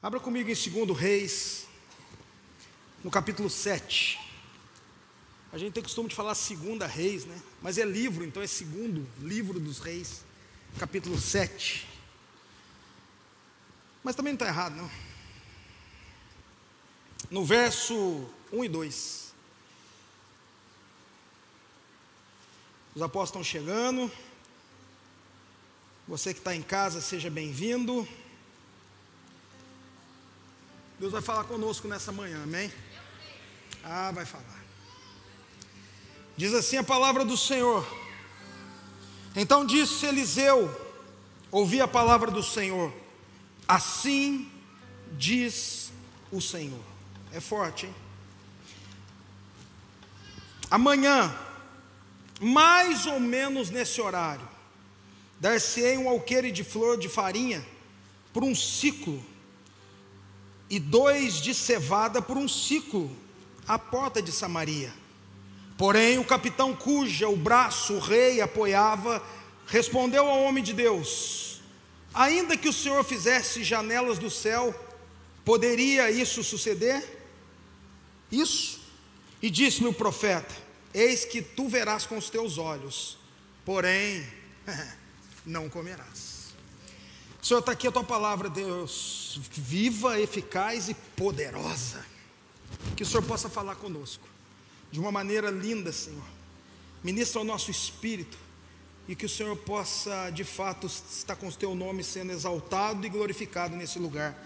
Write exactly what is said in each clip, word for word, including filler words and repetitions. Abra comigo em Segundo Reis, no capítulo sete. A gente tem o costume de falar Segunda Reis, né? Mas é livro, então é segundo livro dos reis, capítulo sete. Mas também não está errado, não. No verso um e dois. Os apóstolos estão chegando. Você que está em casa, seja bem-vindo. Deus vai falar conosco nessa manhã, amém? Ah, vai falar. Diz assim a palavra do Senhor. Então disse Eliseu, ouvi a palavra do Senhor. Assim diz o Senhor. É forte, hein? Amanhã, mais ou menos nesse horário, dar-se-ei um alqueire de flor de farinha por um ciclo, e dois de cevada por um ciclo, à porta de Samaria. Porém, o capitão cuja o braço o rei apoiava, respondeu ao homem de Deus: ainda que o Senhor fizesse janelas do céu, poderia isso suceder? Isso? E disse-lhe o profeta: eis que tu verás com os teus olhos, porém não comerás. Senhor, está aqui a tua palavra, Deus, viva, eficaz e poderosa. Que o Senhor possa falar conosco de uma maneira linda, Senhor. Ministra ao nosso espírito e que o Senhor possa, de fato, estar com o teu nome sendo exaltado e glorificado nesse lugar,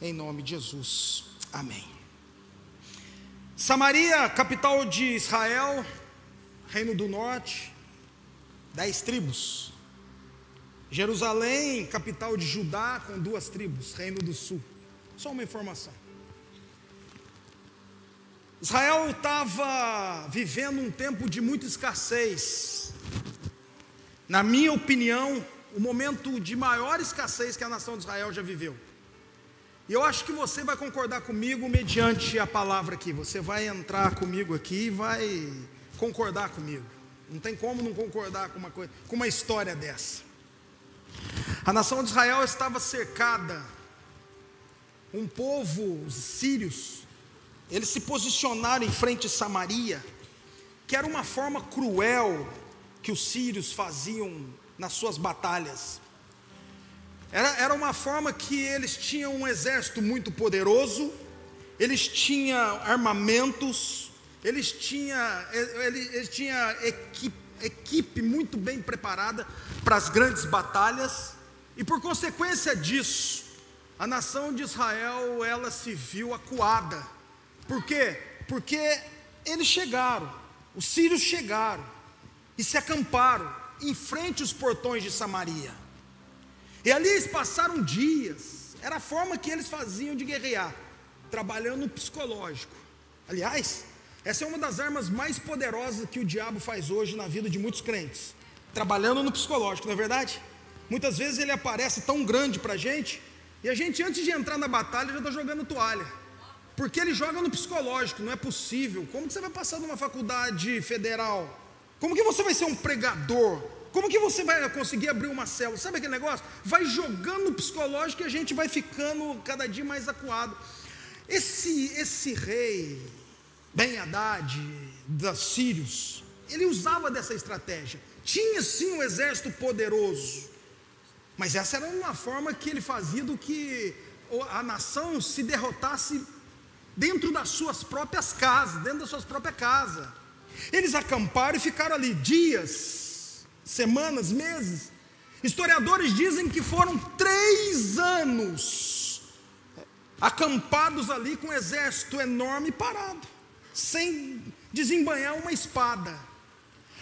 em nome de Jesus. Amém. Samaria, capital de Israel, reino do norte, dez tribos. Jerusalém, capital de Judá, com duas tribos, reino do sul. Só uma informação. Israel estava vivendo um tempo de muita escassez. Na minha opinião, o momento de maior escassez que a nação de Israel já viveu. E eu acho que você vai concordar comigo mediante a palavra aqui. Você vai entrar comigo aqui e vai concordar comigo. Não tem como não concordar com uma coisa, com uma história dessa. A nação de Israel estava cercada, um povo, os sírios, eles se posicionaram em frente a Samaria, que era uma forma cruel que os sírios faziam nas suas batalhas. Era, era uma forma que eles tinham um exército muito poderoso, eles tinham armamentos, eles tinham, eles, eles tinham equipe, equipe muito bem preparada para as grandes batalhas, e por consequência disso, a nação de Israel, ela se viu acuada. Por quê? Porque eles chegaram, os sírios chegaram, e se acamparam em frente aos portões de Samaria, e ali eles passaram dias. Era a forma que eles faziam de guerrear, trabalhando no psicológico. Aliás, essa é uma das armas mais poderosas que o diabo faz hoje na vida de muitos crentes, trabalhando no psicológico, não é verdade? Muitas vezes ele aparece tão grande para a gente, e a gente antes de entrar na batalha já está jogando toalha, porque ele joga no psicológico. Não é possível, como que você vai passar numa faculdade federal? Como que você vai ser um pregador? Como que você vai conseguir abrir uma célula? Sabe aquele negócio? Vai jogando no psicológico e a gente vai ficando cada dia mais acuado. Esse, esse rei... Ben-Hadad, dos sírios, ele usava dessa estratégia. Tinha sim um exército poderoso, mas essa era uma forma que ele fazia do que a nação se derrotasse dentro das suas próprias casas, dentro da sua própria casa. Eles acamparam e ficaram ali dias, semanas, meses. Historiadores dizem que foram três anos acampados ali com um exército enorme parado, sem desembanhar uma espada.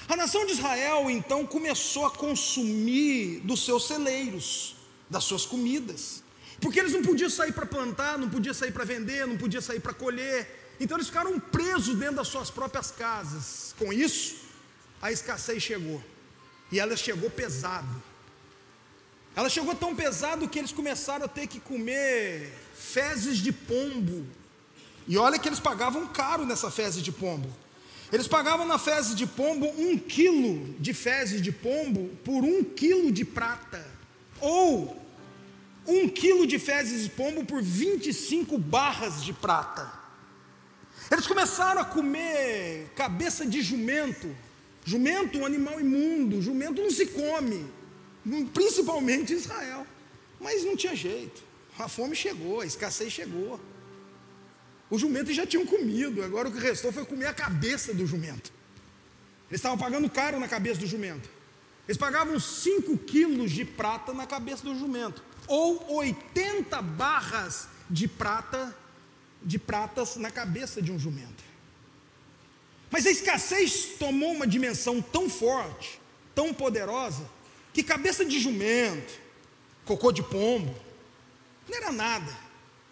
A nação de Israel então começou a consumir dos seus celeiros, das suas comidas, porque eles não podiam sair para plantar, não podiam sair para vender, não podiam sair para colher. Então eles ficaram presos dentro das suas próprias casas. Com isso, a escassez chegou, e ela chegou pesado. Ela chegou tão pesado que eles começaram a ter que comer fezes de pombo. E olha que eles pagavam caro nessa fezes de pombo. Eles pagavam na fezes de pombo um quilo de fezes de pombo por um quilo de prata, ou um quilo de fezes de pombo por vinte e cinco barras de prata. Eles começaram a comer cabeça de jumento. Jumento, um animal imundo, jumento não se come, principalmente em Israel. Mas não tinha jeito, a fome chegou, a escassez chegou. Os jumentos já tinham comido, agora o que restou foi comer a cabeça do jumento. Eles estavam pagando caro na cabeça do jumento. Eles pagavam cinco quilos de prata na cabeça do jumento, ou oitenta barras de prata, de pratas na cabeça de um jumento. Mas a escassez tomou uma dimensão tão forte, tão poderosa, que cabeça de jumento, cocô de pombo, não era nada,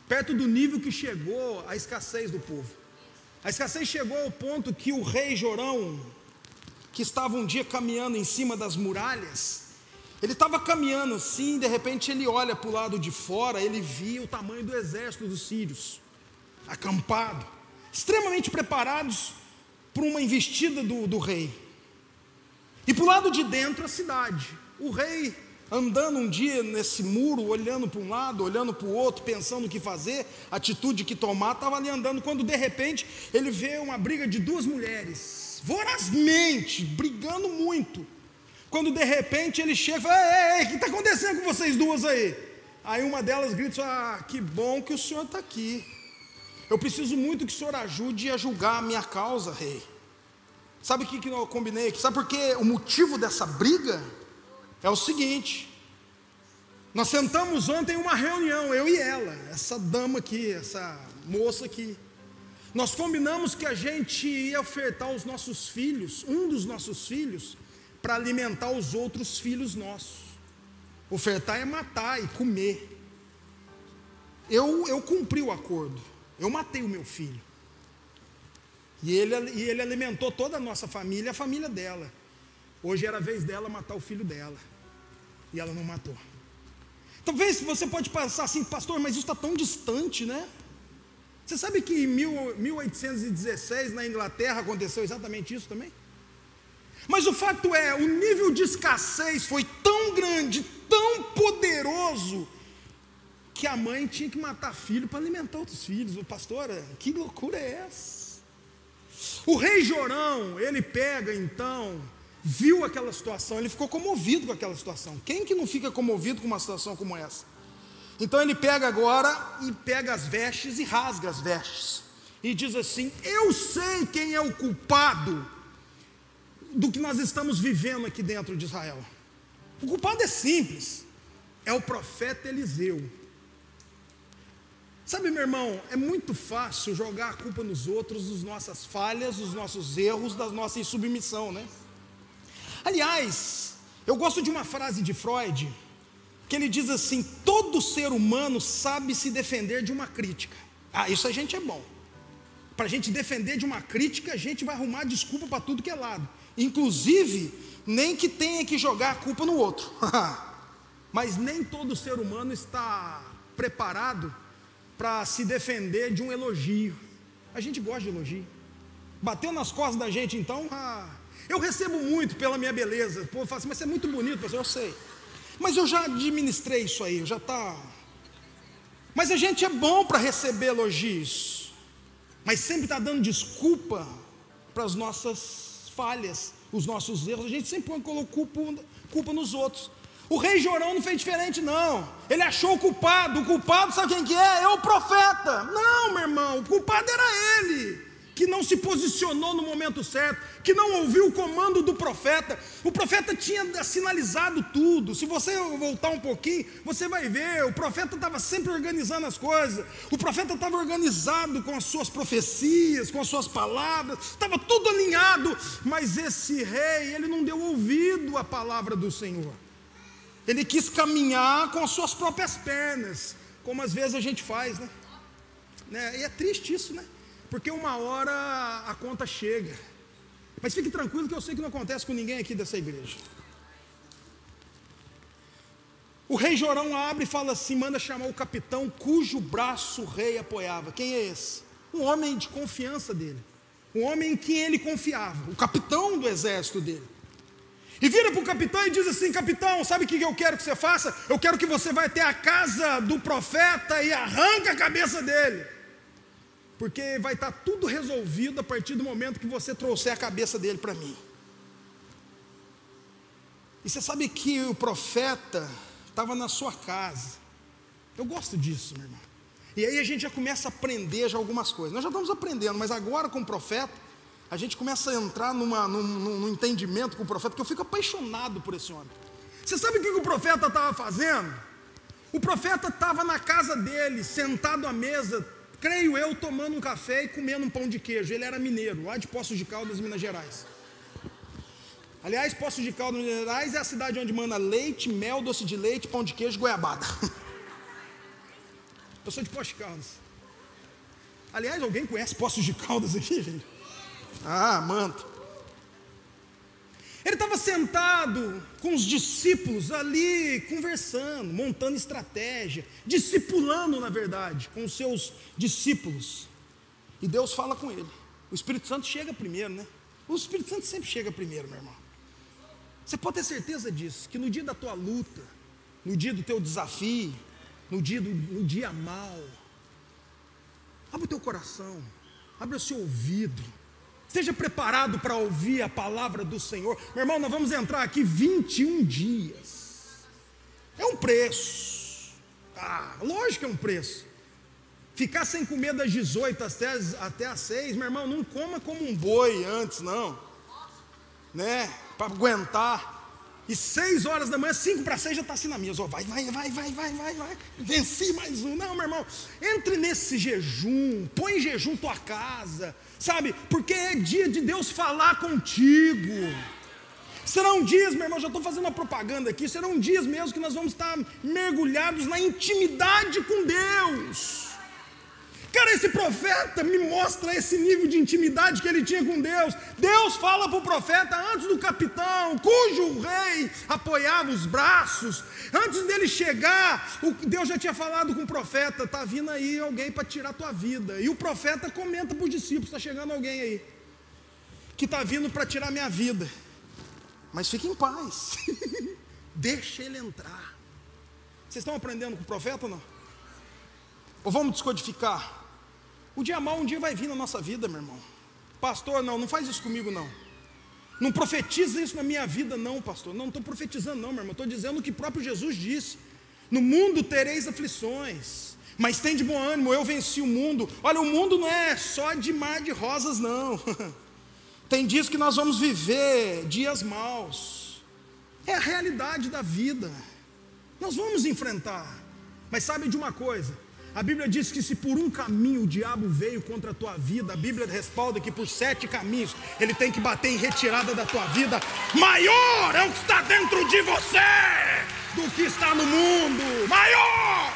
perto do nível que chegou a escassez do povo. A escassez chegou ao ponto que o rei Jorão, que estava um dia caminhando em cima das muralhas, ele estava caminhando assim, de repente ele olha para o lado de fora, ele via o tamanho do exército dos sírios, acampado, extremamente preparados para uma investida do, do rei. E para o lado de dentro a cidade, o rei andando um dia nesse muro, olhando para um lado, olhando para o outro, pensando o que fazer, a atitude que tomar, estava ali andando, quando de repente ele vê uma briga de duas mulheres, vorazmente, brigando muito. Quando de repente ele chega e fala: ei, ei, o que está acontecendo com vocês duas aí? Aí uma delas grita: ah, que bom que o senhor está aqui, eu preciso muito que o senhor ajude a julgar a minha causa, rei. Sabe o que, que eu combinei aqui? Sabe por que o motivo dessa briga? É o seguinte: nós sentamos ontem em uma reunião, eu e ela, essa dama aqui, essa moça aqui, nós combinamos que a gente ia ofertar os nossos filhos, um dos nossos filhos, para alimentar os outros filhos nossos. Ofertar é matar e comer. Eu, eu cumpri o acordo, eu matei o meu filho, e ele, e ele alimentou toda a nossa família e a família dela. Hoje era a vez dela matar o filho dela, e ela não matou. Talvez você pode pensar assim: pastor, mas isso está tão distante, né? Você sabe que em mil oitocentos e dezesseis, na Inglaterra, aconteceu exatamente isso também? Mas o fato é, o nível de escassez foi tão grande, tão poderoso, que a mãe tinha que matar filho para alimentar outros filhos. Pastora, que loucura é essa? O rei Jorão, ele pega então, viu aquela situação, ele ficou comovido com aquela situação. Quem que não fica comovido com uma situação como essa? Então ele pega agora e pega as vestes e rasga as vestes e diz assim: eu sei quem é o culpado do que nós estamos vivendo aqui dentro de Israel. O culpado é simples, é o profeta Eliseu. Sabe, meu irmão, é muito fácil jogar a culpa nos outros, das nossas falhas, dos nossos erros, da nossa insubmissão, né? Aliás, eu gosto de uma frase de Freud, que ele diz assim: todo ser humano sabe se defender de uma crítica. Ah, isso a gente é bom. Para a gente defender de uma crítica, a gente vai arrumar desculpa para tudo que é lado. Inclusive, nem que tenha que jogar a culpa no outro. Mas nem todo ser humano está preparado para se defender de um elogio. A gente gosta de elogio. Bateu nas costas da gente, então... Ah, eu recebo muito pela minha beleza. O povo fala assim: mas você é muito bonito, pastor. Eu sei, mas eu já administrei isso aí, já está. Mas a gente é bom para receber elogios, mas sempre está dando desculpa para as nossas falhas, os nossos erros. A gente sempre colocou culpa, culpa nos outros. O rei Jorão não fez diferente, não. Ele achou o culpado. O culpado, sabe quem que é? É o profeta. Não, meu irmão, o culpado era ele, que não se posicionou no momento certo, que não ouviu o comando do profeta. O profeta tinha sinalizado tudo. Se você voltar um pouquinho, você vai ver, o profeta estava sempre organizando as coisas, o profeta estava organizado com as suas profecias, com as suas palavras, estava tudo alinhado, mas esse rei, ele não deu ouvido à palavra do Senhor. Ele quis caminhar com as suas próprias pernas, como às vezes a gente faz, né? né? E é triste isso, né? Porque uma hora a conta chega. Mas fique tranquilo que eu sei que não acontece com ninguém aqui dessa igreja. O rei Jorão abre e fala assim, manda chamar o capitão cujo braço o rei apoiava. Quem é esse? Um homem de confiança dele, um homem em quem ele confiava, o capitão do exército dele. E vira para o capitão e diz assim: capitão, sabe o que eu quero que você faça? Eu quero que você vá até a casa do profeta e arranca a cabeça dele, porque vai estar tudo resolvido a partir do momento que você trouxer a cabeça dele para mim. E você sabe que o profeta estava na sua casa. Eu gosto disso, meu irmão. E aí a gente já começa a aprender já algumas coisas. Nós já estamos aprendendo, mas agora com o profeta a gente começa a entrar numa, num, num entendimento com o profeta, porque eu fico apaixonado por esse homem. Você sabe o que o profeta estava fazendo? O profeta estava na casa dele, sentado à mesa, creio eu, tomando um café e comendo um pão de queijo. Ele era mineiro, lá de Poços de Caldas, Minas Gerais. Aliás, Poços de Caldas, Minas Gerais é a cidade onde manda leite, mel, doce de leite, pão de queijo, goiabada. Eu sou de Poços de Caldas. Aliás, alguém conhece Poços de Caldas aqui, gente? Ah, manto. Ele estava sentado com os discípulos ali, conversando, montando estratégia, discipulando, na verdade, com os seus discípulos. E Deus fala com ele. O Espírito Santo chega primeiro, né? O Espírito Santo sempre chega primeiro, meu irmão. Você pode ter certeza disso, que no dia da tua luta, no dia do teu desafio, no dia, do, no dia mal, abre o teu coração, abre o seu ouvido. Esteja preparado para ouvir a palavra do Senhor. Meu irmão, nós vamos entrar aqui vinte e um dias. É um preço. Ah, lógico que é um preço. Ficar sem comer das dezoito até as, até as seis, meu irmão, não coma como um boi antes, não. Né? Para aguentar. E seis horas da manhã, cinco para seis já está assim na mesa. Oh, vai, vai, vai, vai, vai, vai, vai. Venci mais um. Não, meu irmão, entre nesse jejum, põe em jejum tua casa, sabe? Porque é dia de Deus falar contigo. Serão dias, meu irmão, já estou fazendo uma propaganda aqui, serão dias mesmo que nós vamos estar mergulhados na intimidade com Deus. Cara, esse profeta me mostra esse nível de intimidade que ele tinha com Deus. Deus fala para o profeta antes do capitão, cujo rei apoiava os braços. Antes dele chegar, Deus já tinha falado com o profeta: está vindo aí alguém para tirar a tua vida. E o profeta comenta para os discípulos: está chegando alguém aí que está vindo para tirar a minha vida, mas fique em paz. Deixa ele entrar. Vocês estão aprendendo com o profeta ou não? Ou vamos descodificar? O dia mal um dia vai vir na nossa vida, meu irmão. Pastor, não, não faz isso comigo, não. Não profetiza isso na minha vida, não, pastor. Não, não estou profetizando, não, meu irmão. Estou dizendo o que próprio Jesus disse. No mundo tereis aflições, mas tem de bom ânimo, eu venci o mundo. Olha, o mundo não é só de mar de rosas, não. Tem dias que nós vamos viver dias maus. É a realidade da vida. Nós vamos enfrentar. Mas sabe de uma coisa? A Bíblia diz que se por um caminho o diabo veio contra a tua vida, a Bíblia respalda que por sete caminhos ele tem que bater em retirada da tua vida. Maior é o que está dentro de você do que está no mundo. Maior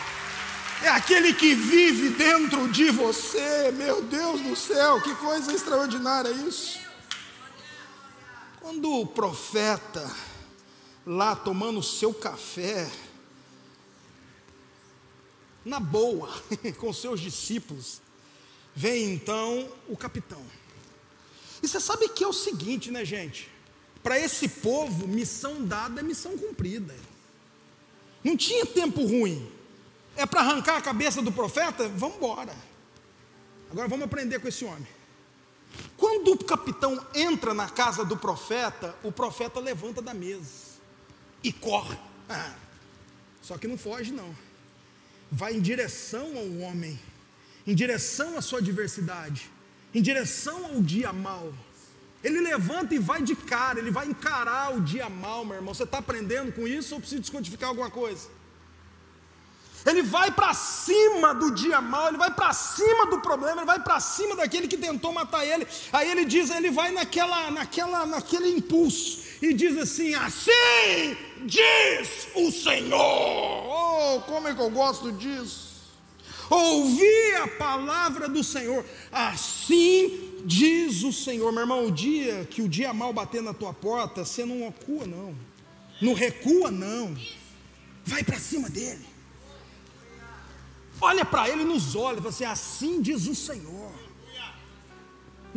é aquele que vive dentro de você. Meu Deus do céu, que coisa extraordinária isso. Quando o profeta lá tomando o seu café na boa, com seus discípulos, vem então o capitão. E você sabe que é o seguinte, né, gente? Para esse povo, missão dada é missão cumprida. Não tinha tempo ruim. É para arrancar a cabeça do profeta? Vamos embora. Agora vamos aprender com esse homem. Quando o capitão entra na casa do profeta, o profeta levanta da mesa e corre. Ah, só que não foge, não. Vai em direção ao homem, em direção à sua adversidade, em direção ao dia mal. Ele levanta e vai de cara, ele vai encarar o dia mal, meu irmão. Você está aprendendo com isso ou preciso descodificar alguma coisa? Ele vai para cima do dia mal, ele vai para cima do problema, ele vai para cima daquele que tentou matar ele. Aí ele diz, ele vai naquela, naquela, naquele impulso e diz assim: assim diz o Senhor. Oh, como é que eu gosto disso. Ouvi a palavra do Senhor. Assim diz o Senhor. Meu irmão, o dia que o dia mal bater na tua porta, você não recua não, não recua não, vai para cima dele. Olha para ele nos olhos, assim, assim diz o Senhor.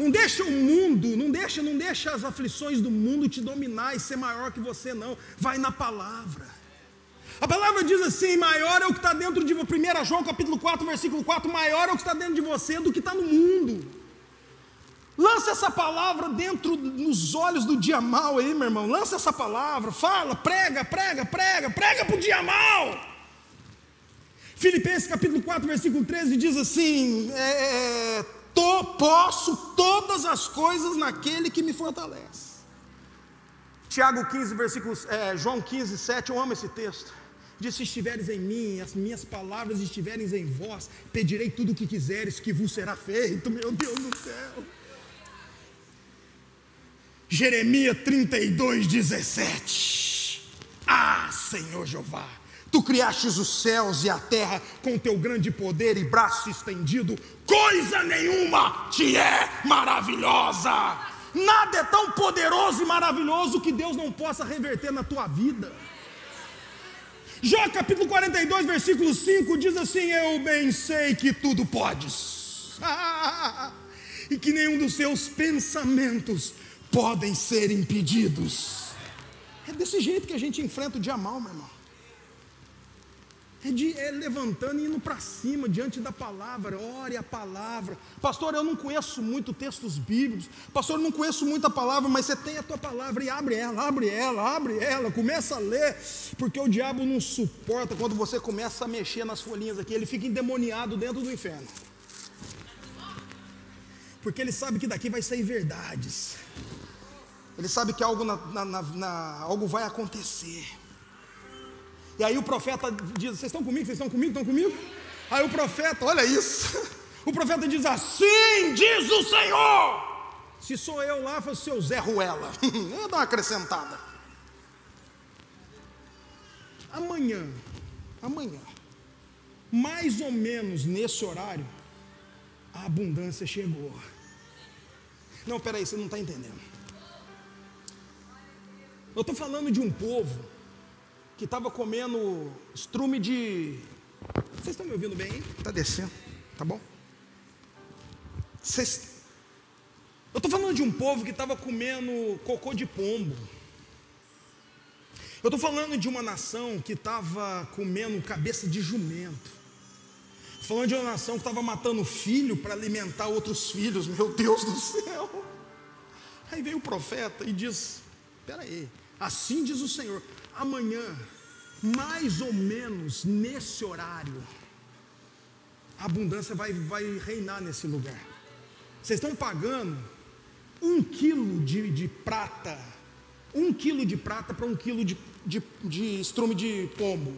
Não deixa o mundo, não deixa, não deixa as aflições do mundo te dominar e ser maior que você, não. Vai na palavra. A palavra diz assim: maior é o que está dentro de você. primeira João capítulo quatro, versículo quatro, maior é o que está dentro de você do que está no mundo. Lança essa palavra dentro, nos olhos do dia mal aí, meu irmão. Lança essa palavra, fala, prega, prega, prega, prega para o dia mal. Filipenses capítulo quatro, versículo treze diz assim: é, é, to, posso todas as coisas naquele que me fortalece. Tiago quinze, versículos, é, João quinze, sete, eu amo esse texto. Diz: se estiveres em mim, as minhas palavras estiverem em vós, pedirei tudo o que quiseres, que vos será feito. Meu Deus do céu. Jeremias trinta e dois, dezessete. Ah, Senhor Jeová, tu criastes os céus e a terra com teu grande poder e braço estendido. Coisa nenhuma te é maravilhosa. Nada é tão poderoso e maravilhoso que Deus não possa reverter na tua vida. Jó capítulo quarenta e dois, versículo cinco diz assim: eu bem sei que tudo podes, e que nenhum dos seus pensamentos podem ser impedidos. É desse jeito que a gente enfrenta o dia mal, meu irmão. É, de, é levantando e indo para cima, diante da palavra. Ore a palavra. Pastor, eu não conheço muito textos bíblicos. Pastor, eu não conheço muito a palavra, mas você tem a tua palavra e abre ela, abre ela, abre ela, começa a ler, porque o diabo não suporta quando você começa a mexer nas folhinhas aqui. Ele fica endemoniado dentro do inferno, porque ele sabe que daqui vai sair verdades. Ele sabe que algo, na, na, na, na, algo vai acontecer. E aí o profeta diz: vocês estão comigo? Vocês estão comigo? Estão comigo? Aí o profeta, olha isso, o profeta diz: assim diz o Senhor. Se sou eu lá, foi o seu Zé Ruela. Eu dou uma acrescentada. Amanhã, amanhã, mais ou menos nesse horário, a abundância chegou. Não, peraí, você não está entendendo. Eu estou falando de um povo que estava comendo estrume de... Vocês estão me ouvindo bem, hein? Está descendo, tá bom? Cês... Eu estou falando de um povo que estava comendo cocô de pombo. Eu estou falando de uma nação que estava comendo cabeça de jumento. Tô falando de uma nação que estava matando filho para alimentar outros filhos. Meu Deus do céu! Aí veio o profeta e diz: espera aí, assim diz o Senhor... Amanhã, mais ou menos nesse horário, a abundância vai, vai reinar nesse lugar. Vocês estão pagando um quilo de, de prata, um quilo de prata para um quilo de, de, de estrume de pombo.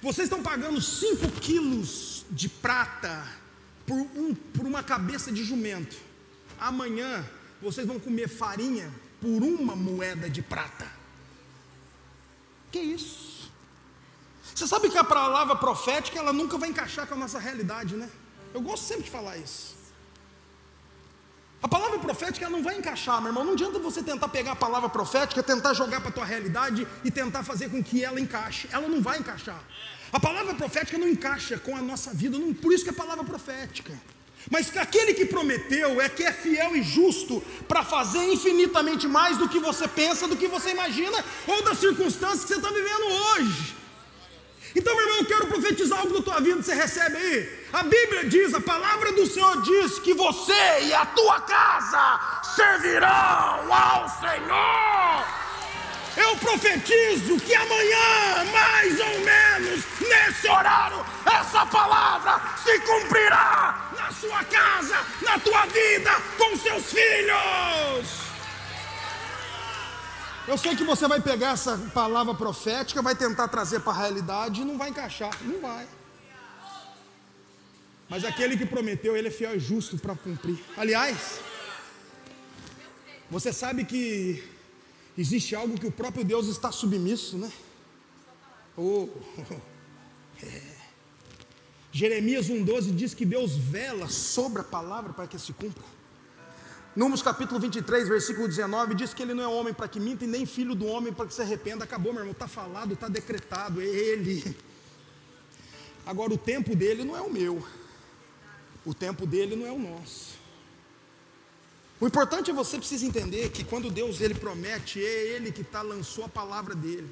Vocês estão pagando cinco quilos de prata por, um, por uma cabeça de jumento. Amanhã, vocês vão comer farinha por uma moeda de prata. Que isso? Você sabe que a palavra profética, ela nunca vai encaixar com a nossa realidade, né? Eu gosto sempre de falar isso. A palavra profética, ela não vai encaixar, meu irmão. Não adianta você tentar pegar a palavra profética, tentar jogar para a tua realidade e tentar fazer com que ela encaixe. Ela não vai encaixar. A palavra profética não encaixa com a nossa vida, não, por isso que é palavra profética. Mas aquele que prometeu é que é fiel e justo para fazer infinitamente mais do que você pensa, do que você imagina, ou das circunstâncias que você está vivendo hoje. Então, meu irmão, eu quero profetizar algo da tua vida que você recebe aí. A Bíblia diz, a palavra do Senhor diz que você e a tua casa servirão ao Senhor. Eu profetizo que amanhã, mais ou menos nesse horário, essa palavra se cumprirá na sua casa, na tua vida, com seus filhos. Eu sei que você vai pegar essa palavra profética, vai tentar trazer para a realidade e não vai encaixar, não vai. Mas aquele que prometeu, ele é fiel e justo para cumprir. Aliás, você sabe que existe algo que o próprio Deus está submisso, né? Oh, oh. É. Jeremias um, doze diz que Deus vela sobre a palavra para que se cumpra. Números capítulo vinte e três, versículo dezenove diz que ele não é homem para que minta e nem filho do homem para que se arrependa. Acabou, meu irmão, está falado, está decretado, é ele. Agora, o tempo dele não é o meu, o tempo dele não é o nosso. O importante é você precisa entender que quando Deus ele promete, é Ele que tá, lançou a palavra dele.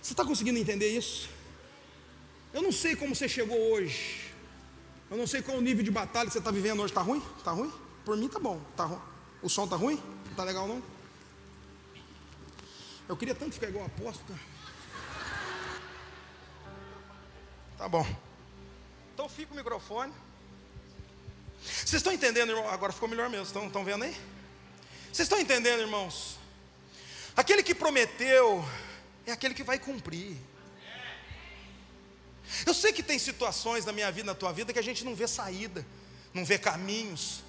Você está conseguindo entender isso? Eu não sei como você chegou hoje. Eu não sei qual o nível de batalha que você está vivendo hoje. Está ruim? Está ruim? Por mim está bom. Tá ruim. O som está ruim? Não está legal não? Eu queria tanto ficar igual o apóstolo. Tá bom. Então fica o microfone. Vocês estão entendendo, irmão? Agora ficou melhor mesmo. Estão, estão vendo aí? Vocês estão entendendo, irmãos? Aquele que prometeu é aquele que vai cumprir. Eu sei que tem situações na minha vida, na tua vida, que a gente não vê saída, não vê caminhos,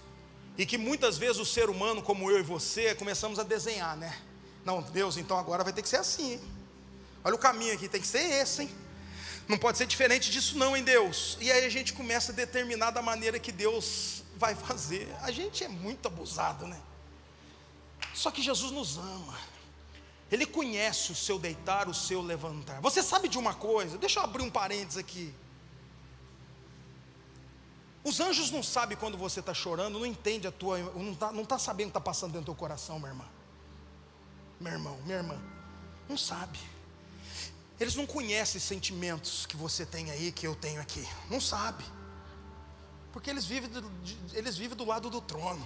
e que muitas vezes o ser humano, como eu e você, começamos a desenhar, né? Não, Deus, então agora vai ter que ser assim, hein? Olha o caminho aqui, tem que ser esse, hein? Não pode ser diferente disso não, hein, Deus? E aí a gente começa a determinar da maneira que Deus vai fazer. A gente é muito abusado, né? Só que Jesus nos ama. Ele conhece o seu deitar, o seu levantar. Você sabe de uma coisa? Deixa eu abrir um parênteses aqui. Os anjos não sabem quando você está chorando, não entende a tua, não está não tá sabendo o que está passando dentro do teu coração, minha irmã. Meu irmão, minha irmã, não sabe. Eles não conhecem os sentimentos que você tem aí, que eu tenho aqui. Não sabe. Porque eles vivem do, eles vivem do lado do trono.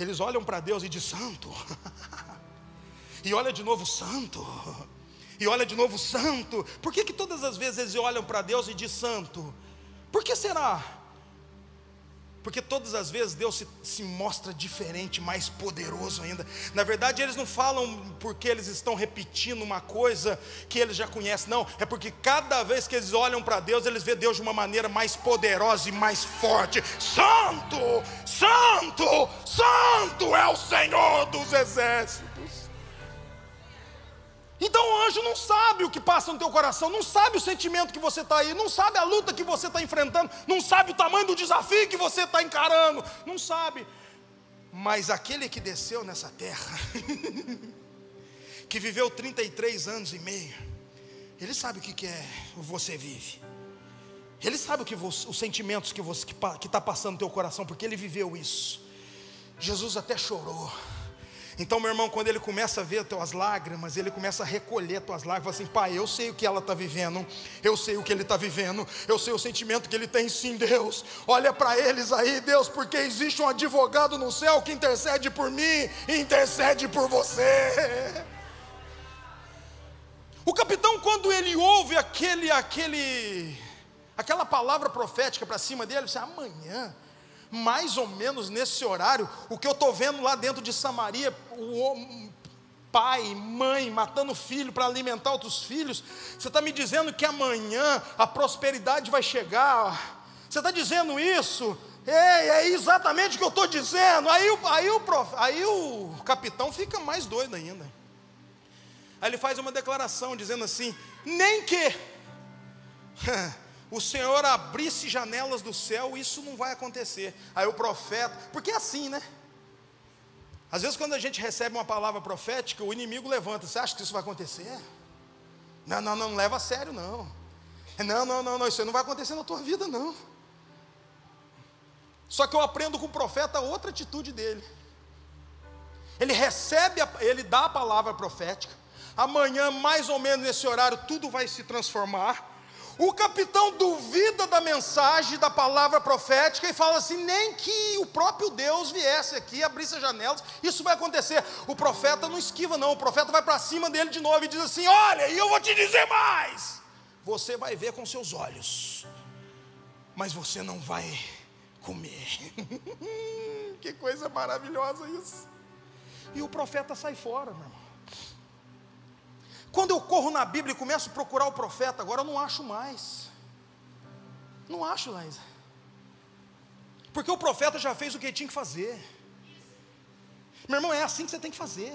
Eles olham para Deus e dizem, santo... E olha de novo, santo. E olha de novo, santo. Por que que todas as vezes eles olham para Deus e dizem santo? Por que será? Porque todas as vezes Deus se, se mostra diferente, mais poderoso ainda. Na verdade eles não falam porque eles estão repetindo uma coisa que eles já conhecem. Não, é porque cada vez que eles olham para Deus, eles veem Deus de uma maneira mais poderosa e mais forte. Santo, santo, santo é o Senhor dos exércitos. Então o anjo não sabe o que passa no teu coração, não sabe o sentimento que você está aí, não sabe a luta que você está enfrentando, não sabe o tamanho do desafio que você está encarando, não sabe. Mas aquele que desceu nessa terra, que viveu trinta e três anos e meio, ele sabe o que, que é você vive. Ele sabe o que você, os sentimentos que você que está passando no teu coração, porque ele viveu isso. Jesus até chorou. Então, meu irmão, quando ele começa a ver as tuas lágrimas, ele começa a recolher as tuas lágrimas, assim, pai, eu sei o que ela está vivendo, eu sei o que ele está vivendo, eu sei o sentimento que ele tem, sim, Deus, olha para eles aí, Deus, porque existe um advogado no céu que intercede por mim, intercede por você. O capitão, quando ele ouve aquele, aquele, aquela palavra profética para cima dele, ele diz, amanhã, mais ou menos nesse horário, o que eu estou vendo lá dentro de Samaria, o pai, mãe, matando filho para alimentar outros filhos, você está me dizendo que amanhã a prosperidade vai chegar, você está dizendo isso? É, é exatamente o que eu estou dizendo. Aí, aí, o prof, aí o capitão fica mais doido ainda, aí ele faz uma declaração dizendo assim, nem que... o Senhor abrisse janelas do céu, isso não vai acontecer. Aí o profeta, porque é assim, né? Às vezes quando a gente recebe uma palavra profética, o inimigo levanta, você acha que isso vai acontecer? Não, não, não, não leva a sério não. Não, não, não, não, isso não vai acontecer na tua vida não. Só que eu aprendo com o profeta outra atitude dele. Ele recebe, a, ele dá a palavra profética, amanhã mais ou menos nesse horário tudo vai se transformar. O capitão duvida da mensagem, da palavra profética, e fala assim, nem que o próprio Deus viesse aqui, abrisse as janelas, isso vai acontecer. O profeta não esquiva não, o profeta vai para cima dele de novo e diz assim, olha, e eu vou te dizer mais, você vai ver com seus olhos, mas você não vai comer. Que coisa maravilhosa isso. E o profeta sai fora, meu irmão. Quando eu corro na Bíblia e começo a procurar o profeta, agora eu não acho mais. Não acho, Laísa. Porque o profeta já fez o que ele tinha que fazer. Meu irmão, é assim que você tem que fazer.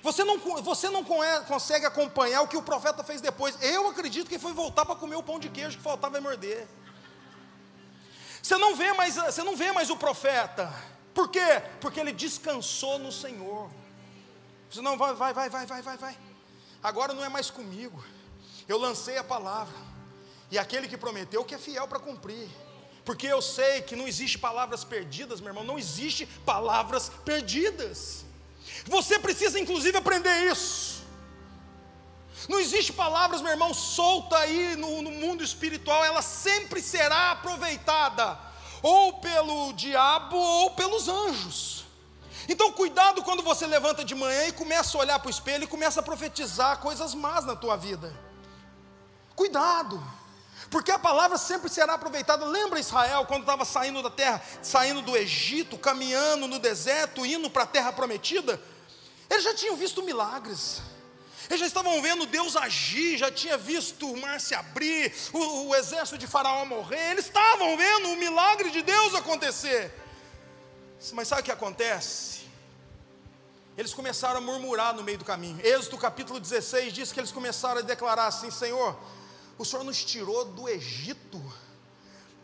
Você não, você não consegue acompanhar o que o profeta fez depois. Eu acredito que ele foi voltar para comer o pão de queijo que faltava e morder. Você não vê mais, você não vê mais o profeta. Por quê? Porque ele descansou no Senhor. Não, vai, vai, vai, vai, vai, vai. Agora não é mais comigo. Eu lancei a palavra. E aquele que prometeu que é fiel para cumprir. porque eu sei que não existe palavras perdidas, meu irmão, não existe palavras perdidas. Você precisa inclusive aprender isso. Não existe palavras, meu irmão, solta aí no, no mundo espiritual. Ela sempre será aproveitada, ou pelo diabo, ou pelos anjos. Então cuidado quando você levanta de manhã e começa a olhar para o espelho e começa a profetizar coisas más na tua vida. Cuidado, porque a palavra sempre será aproveitada. Lembra Israel quando estava saindo da terra, saindo do Egito, caminhando no deserto, indo para a terra prometida? Eles já tinham visto milagres, eles já estavam vendo Deus agir, já tinha visto o mar se abrir, o, o exército de Faraó morrer, eles estavam vendo o milagre de Deus acontecer. Mas sabe o que acontece? Eles começaram a murmurar no meio do caminho. Êxodo capítulo dezesseis diz que eles começaram a declarar assim: Senhor, o Senhor nos tirou do Egito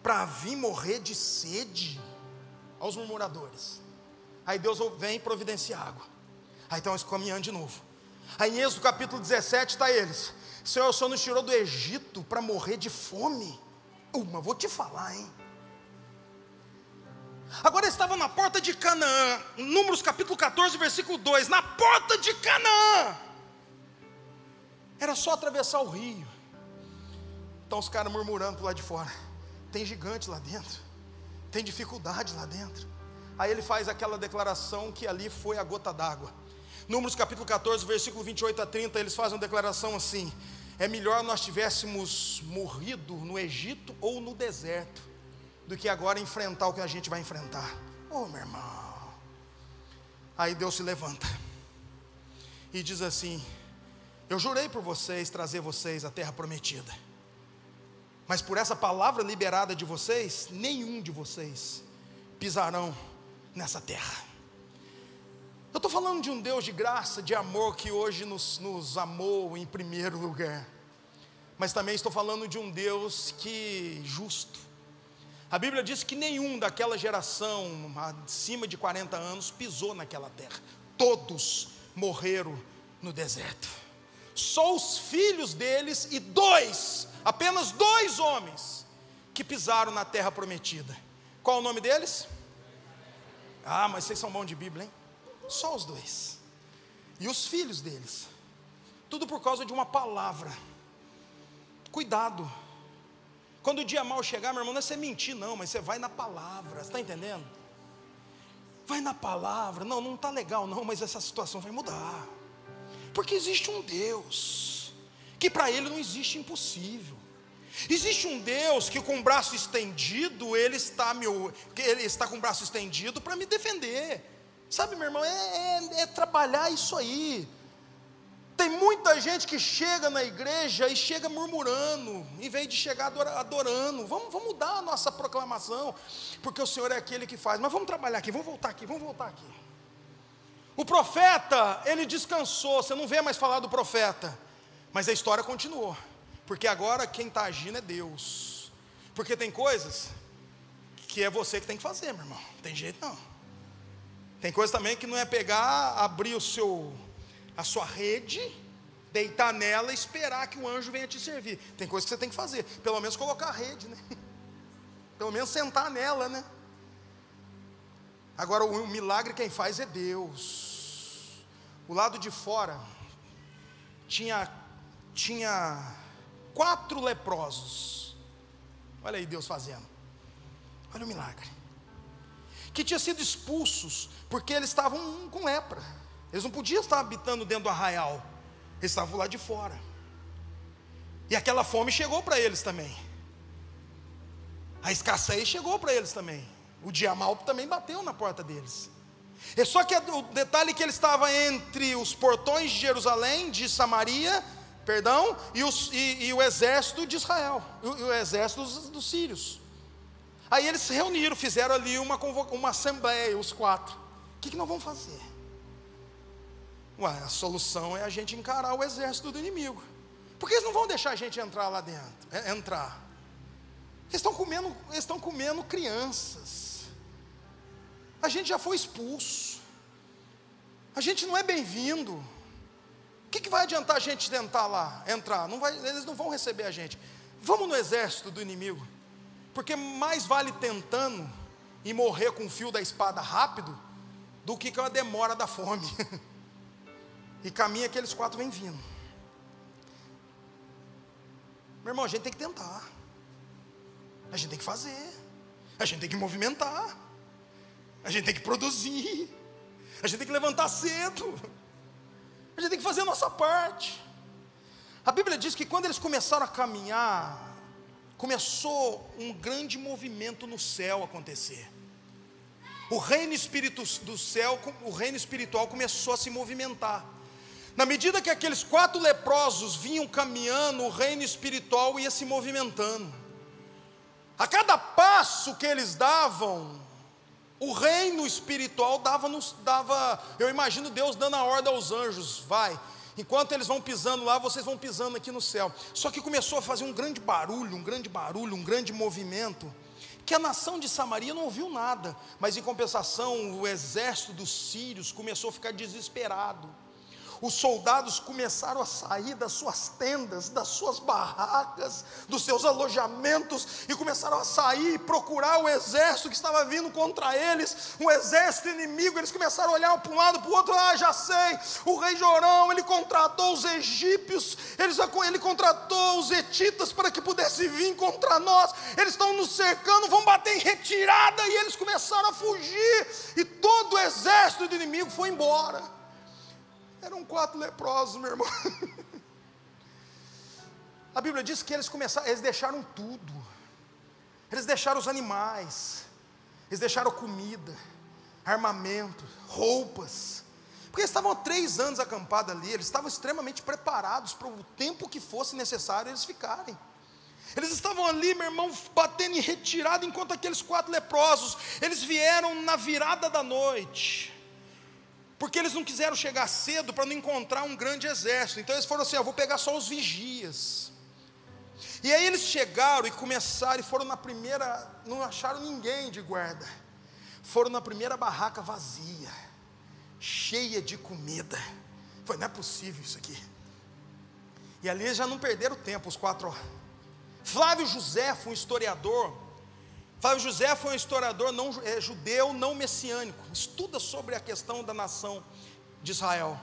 para vir morrer de sede. Aos murmuradores. Aí Deus vem providenciar água. Aí estão eles caminhando de novo. Aí em Êxodo capítulo dezessete está eles: Senhor, o Senhor nos tirou do Egito para morrer de fome. Uh, mas vou te falar, hein? Agora eles estavam na porta de Canaã. Números capítulo catorze, versículo dois. Na porta de Canaã. Era só atravessar o rio. Então os caras murmurando lá de fora: tem gigante lá dentro, tem dificuldade lá dentro. Aí ele faz aquela declaração que ali foi a gota d'água. Números capítulo catorze, versículo vinte e oito a trinta. Eles fazem uma declaração assim: é melhor nós tivéssemos morrido no Egito ou no deserto do que agora enfrentar o que a gente vai enfrentar. Oh, meu irmão. Aí Deus se levanta e diz assim: eu jurei por vocês trazer vocês à terra prometida, mas por essa palavra liberada de vocês, nenhum de vocês pisarão nessa terra. Eu estou falando de um Deus de graça, de amor, que hoje nos, nos amou em primeiro lugar, mas também estou falando de um Deus que justo. A Bíblia diz que nenhum daquela geração acima de quarenta anos pisou naquela terra. Todos morreram no deserto. Só os filhos deles e dois, apenas dois homens, que pisaram na terra prometida. Qual o nome deles? Ah, mas vocês são bons de Bíblia, hein? Só os dois. E os filhos deles. Tudo por causa de uma palavra. Cuidado. Quando o dia mal chegar, meu irmão, não é você mentir não, mas você vai na palavra, você está entendendo? Vai na palavra. Não, não está legal não, mas essa situação vai mudar, porque existe um Deus que para Ele não existe impossível. Existe um Deus que com o braço estendido, Ele está, meu, ele está com o braço estendido para me defender. Sabe, meu irmão, é, é, é trabalhar isso aí. Tem muita gente que chega na igreja e chega murmurando, em vez de chegar adorando. Vamos, vamos mudar a nossa proclamação, porque o Senhor é aquele que faz. Mas vamos trabalhar aqui, vamos voltar aqui, vamos voltar aqui. O profeta, ele descansou, você não vê mais falar do profeta, mas a história continuou, porque agora quem está agindo é Deus. Porque tem coisas que é você que tem que fazer, meu irmão, não tem jeito não. Tem coisa também que não é pegar, abrir o seu... a sua rede, deitar nela e esperar que o anjo venha te servir. Tem coisa que você tem que fazer, pelo menos colocar a rede, né? Pelo menos sentar nela, né? Agora o milagre quem faz é Deus. O lado de fora tinha, tinha quatro leprosos. Olha aí Deus fazendo. Olha o milagre. Que tinha sido expulsos, porque eles estavam com lepra. Eles não podiam estar habitando dentro do arraial, eles estavam lá de fora, e aquela fome chegou para eles também, a escassez chegou para eles também, o dia mal também bateu na porta deles. É só que o detalhe é que ele estava entre os portões de Jerusalém, de Samaria, perdão, e, os, e, e o exército de Israel, e o, e o exército dos, dos sírios. Aí eles se reuniram, fizeram ali uma, uma assembleia, os quatro. O que, que nós vamos fazer? Ué, a solução é a gente encarar o exército do inimigo, porque eles não vão deixar a gente entrar lá dentro, é, entrar, eles estão comendo, eles estão comendo crianças, a gente já foi expulso, a gente não é bem-vindo, o que, que vai adiantar a gente tentar lá, entrar, não vai, eles não vão receber a gente, vamos no exército do inimigo, Porque mais vale tentando e morrer com o fio da espada rápido, do que com a demora da fome. E caminha que eles quatro vêm vindo. Meu irmão, a gente tem que tentar, a gente tem que fazer, a gente tem que movimentar, a gente tem que produzir, a gente tem que levantar cedo, a gente tem que fazer a nossa parte. A Bíblia diz que quando eles começaram a caminhar, começou um grande movimento no céu acontecer. O reino espírito do céu, o reino espiritual começou a se movimentar. Na medida que aqueles quatro leprosos vinham caminhando, o reino espiritual ia se movimentando. A cada passo que eles davam, o reino espiritual dava, nos, dava, eu imagino Deus dando a ordem aos anjos: vai, enquanto eles vão pisando lá, vocês vão pisando aqui no céu. Só que começou a fazer um grande barulho, um grande barulho, um grande movimento, que a nação de Samaria não ouviu nada, mas em compensação o exército dos sírios começou a ficar desesperado. Os soldados começaram a sair das suas tendas, das suas barracas, dos seus alojamentos, e começaram a sair e procurar o exército que estava vindo contra eles, um exército inimigo. Eles começaram a olhar para um lado, para o outro. Ah, já sei, o rei Jorão, ele contratou os egípcios, eles, ele contratou os etitas para que pudessem vir contra nós, eles estão nos cercando, vão bater em retirada. E eles começaram a fugir, e todo o exército do inimigo foi embora. Eram quatro leprosos, meu irmão. A Bíblia diz que eles começaram, eles deixaram tudo. Eles deixaram os animais, eles deixaram comida, armamento, roupas, porque eles estavam há três anos acampados ali. Eles estavam extremamente preparados para o tempo que fosse necessário eles ficarem. Eles estavam ali, meu irmão, batendo em retirada, enquanto aqueles quatro leprosos, eles vieram na virada da noite, porque eles não quiseram chegar cedo para não encontrar um grande exército. Então eles foram assim: eu vou pegar só os vigias. E aí eles chegaram e começaram, e foram na primeira, não acharam ninguém de guarda, foram na primeira barraca vazia, cheia de comida. Foi, não é possível isso aqui. E ali eles já não perderam tempo, os quatro. Fábio José foi um historiador, Fábio José foi um historiador não, é, judeu, não messiânico, estuda sobre a questão da nação de Israel.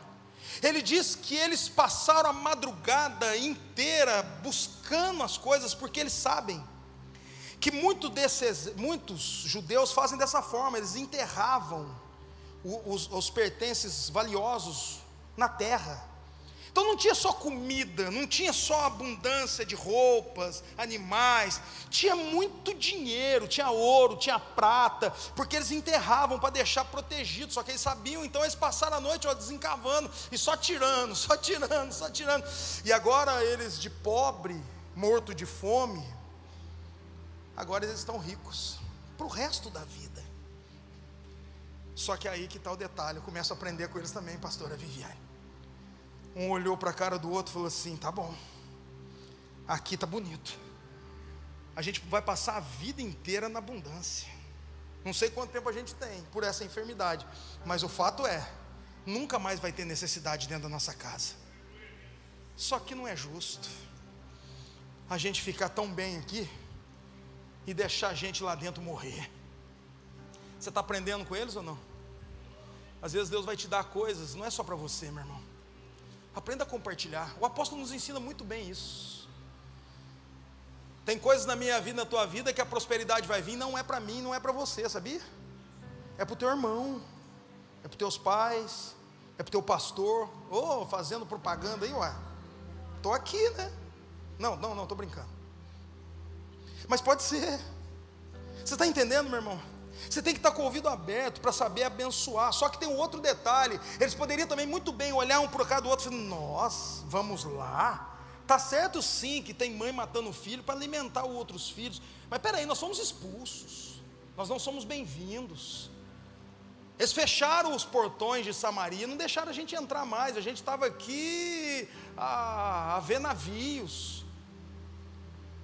Ele diz que eles passaram a madrugada inteira buscando as coisas, porque eles sabem que muito desses, muitos judeus fazem dessa forma. Eles enterravam os, os pertences valiosos na terra. Então não tinha só comida, não tinha só abundância de roupas, animais, tinha muito dinheiro, tinha ouro, tinha prata, porque eles enterravam para deixar protegido. Só que eles sabiam, então eles passaram a noite ó, desencavando, e só tirando, só tirando, só tirando, e agora eles de pobre, morto de fome, agora eles estão ricos, para o resto da vida. Só que aí que está o detalhe, eu começo a aprender com eles também, pastora Viviane. Um olhou para a cara do outro e falou assim: tá bom, aqui tá bonito, a gente vai passar a vida inteira na abundância, não sei quanto tempo a gente tem por essa enfermidade, mas o fato é, nunca mais vai ter necessidade dentro da nossa casa. Só que não é justo a gente ficar tão bem aqui e deixar a gente lá dentro morrer. Você está aprendendo com eles ou não? Às vezes Deus vai te dar coisas, não é só para você, meu irmão. Aprenda a compartilhar. O apóstolo nos ensina muito bem isso. Tem coisas na minha vida, na tua vida, que a prosperidade vai vir, não é para mim, não é para você, sabia? É para o teu irmão, é para os teus pais, é para o teu pastor. Ô, oh, fazendo propaganda aí, ué, estou aqui, né? Não, não, não, estou brincando. Mas pode ser. Você está entendendo, meu irmão? Você tem que estar com o ouvido aberto para saber abençoar. Só que tem um outro detalhe: eles poderiam também muito bem olhar um para cá do outro e falar: nós vamos lá? Tá certo sim que tem mãe matando o filho para alimentar os outros filhos, mas peraí, nós somos expulsos, nós não somos bem-vindos. Eles fecharam os portões de Samaria, não deixaram a gente entrar mais. A gente estava aqui a, a ver navios.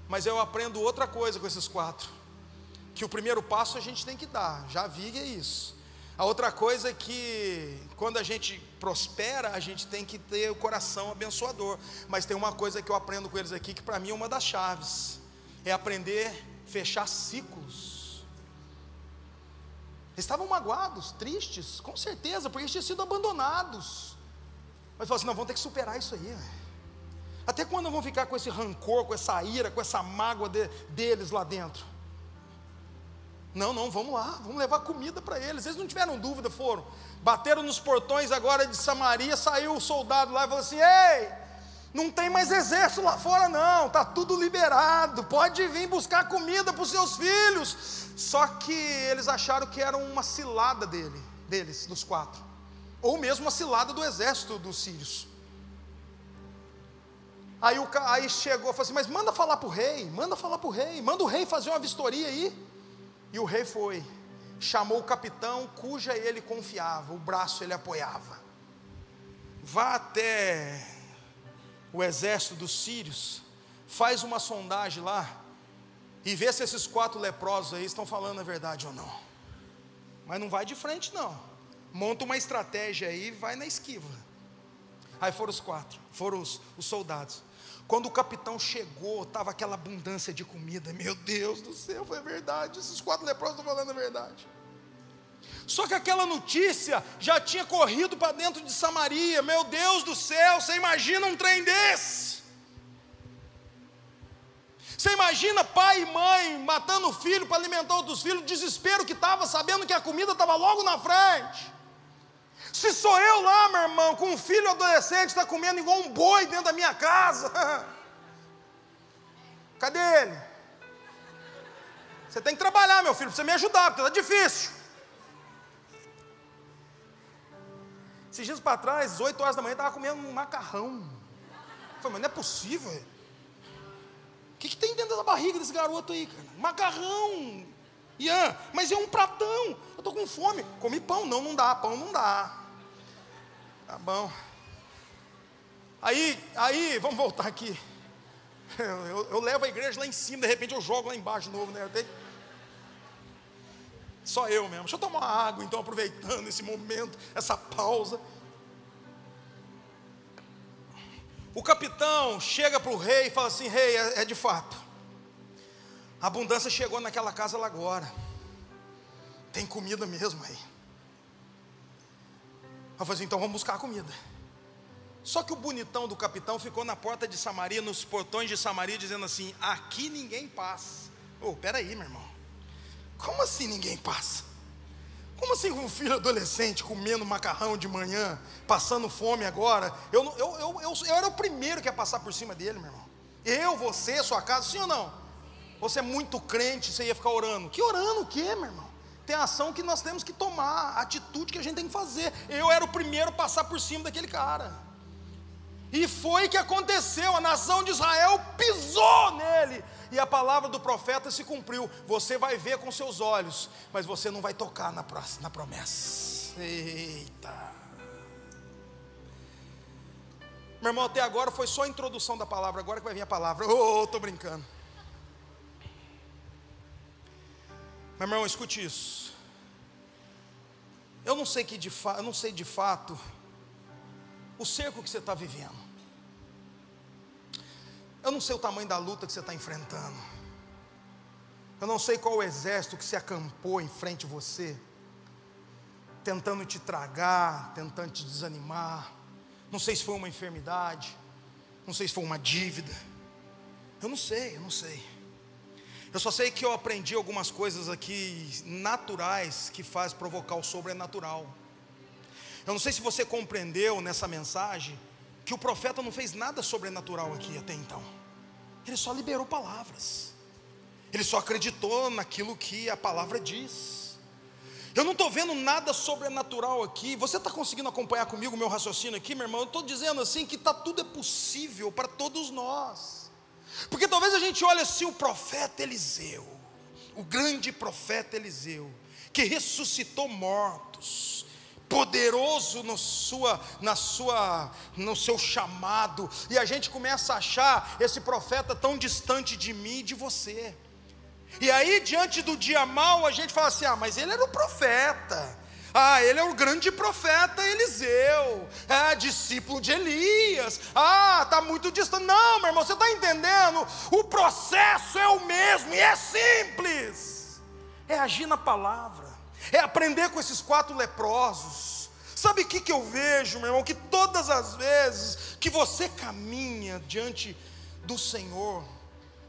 Mas eu aprendo outra coisa com esses quatro, que o primeiro passo a gente tem que dar, já vi que é isso. A outra coisa é que quando a gente prospera, a gente tem que ter o coração abençoador. Mas tem uma coisa que eu aprendo com eles aqui, que para mim é uma das chaves, é aprender a fechar ciclos. Eles estavam magoados, tristes, com certeza, porque eles tinham sido abandonados, mas falaram assim: não, vamos ter que superar isso aí. Até quando vão ficar com esse rancor, com essa ira, com essa mágoa de, deles lá dentro? Não, não, vamos lá, vamos levar comida para eles. Eles não tiveram dúvida, foram, bateram nos portões agora de Samaria, saiu o soldado lá e falou assim: ei, não tem mais exército lá fora não, está tudo liberado, pode vir buscar comida para os seus filhos. Só que eles acharam que era uma cilada dele, deles, dos quatro, ou mesmo uma cilada do exército dos sírios. Aí, o, aí chegou e falou assim: mas manda falar para o rei, manda falar para o rei, manda o rei fazer uma vistoria aí. E o rei foi, chamou o capitão cuja ele confiava, o braço ele apoiava. Vá até o exército dos sírios, faz uma sondagem lá e vê se esses quatro leprosos aí estão falando a verdade ou não. Mas não vai de frente não, monta uma estratégia aí e vai na esquiva. Aí foram os quatro, foram os, os soldados. Quando o capitão chegou, estava aquela abundância de comida. Meu Deus do céu, foi verdade, esses quatro leprosos estão falando a verdade. Só que aquela notícia já tinha corrido para dentro de Samaria. Meu Deus do céu, você imagina um trem desse? Você imagina pai e mãe matando o filho para alimentar outros filhos, o desespero que estava, sabendo que a comida estava logo na frente. Se sou eu lá, meu irmão, com um filho adolescente, está comendo igual um boi dentro da minha casa, cadê ele? Você tem que trabalhar, meu filho, para você me ajudar, porque está difícil. Esses dias para trás, às oito horas da manhã, estava comendo um macarrão. Eu falei: mas não é possível, o que, que tem dentro da barriga desse garoto aí, cara? Macarrão, Ian, mas é um pratão, eu estou com fome. Comi pão, não, não dá, pão não dá. Tá bom. Aí, aí, vamos voltar aqui. Eu, eu, eu levo a igreja lá em cima, de repente eu jogo lá embaixo de novo, né? Eu tenho... Só eu mesmo. Deixa eu tomar água, então, aproveitando esse momento, essa pausa. O capitão chega para o rei e fala assim: rei, é, é de fato, a abundância chegou naquela casa lá agora, tem comida mesmo aí. Eu falei: então vamos buscar a comida. Só que o bonitão do capitão ficou na porta de Samaria, nos portões de Samaria, dizendo assim: aqui ninguém passa. Ô, peraí, meu irmão, como assim ninguém passa? Como assim um filho adolescente comendo macarrão de manhã, passando fome agora? Eu, eu, eu, eu, eu era o primeiro que ia passar por cima dele, meu irmão. Eu, você, sua casa, sim ou não? Você é muito crente, você ia ficar orando. Que orando o quê, meu irmão? Tem ação que nós temos que tomar, a atitude que a gente tem que fazer. Eu era o primeiro a passar por cima daquele cara, e foi que aconteceu. A nação de Israel pisou nele, e a palavra do profeta se cumpriu: você vai ver com seus olhos, mas você não vai tocar na, próxima, na promessa. Eita, meu irmão, até agora foi só a introdução da palavra, agora que vai vir a palavra. Ô, oh, estou brincando. Meu irmão, escute isso. Eu não sei que de fa... eu não sei de fato o cerco que você está vivendo. Eu não sei o tamanho da luta que você está enfrentando. Eu não sei qual o exército que se acampou em frente a você, tentando te tragar, tentando te desanimar. Não sei se foi uma enfermidade, não sei se foi uma dívida. Eu não sei, eu não sei. Eu só sei que eu aprendi algumas coisas aqui naturais que faz provocar o sobrenatural. Eu não sei se você compreendeu nessa mensagem que o profeta não fez nada sobrenatural aqui até então. Ele só liberou palavras. Ele só acreditou naquilo que a palavra diz. Eu não estou vendo nada sobrenatural aqui. Você está conseguindo acompanhar comigo o meu raciocínio aqui, meu irmão? Eu estou dizendo assim que tá, tudo é possível para todos nós. Porque talvez a gente olhe assim: o profeta Eliseu, o grande profeta Eliseu, que ressuscitou mortos, poderoso no, sua, na sua, no seu chamado, e a gente começa a achar esse profeta tão distante de mim e de você. E aí, diante do dia mau, a gente fala assim: ah, mas ele era o profeta, Ah, ele é o grande profeta Eliseu, ah, discípulo de Elias, ah, está muito distante. Não, meu irmão, você está entendendo? O processo é o mesmo e é simples. É agir na palavra, é aprender com esses quatro leprosos. Sabe o que, que eu vejo, meu irmão? Que todas as vezes que você caminha diante do Senhor,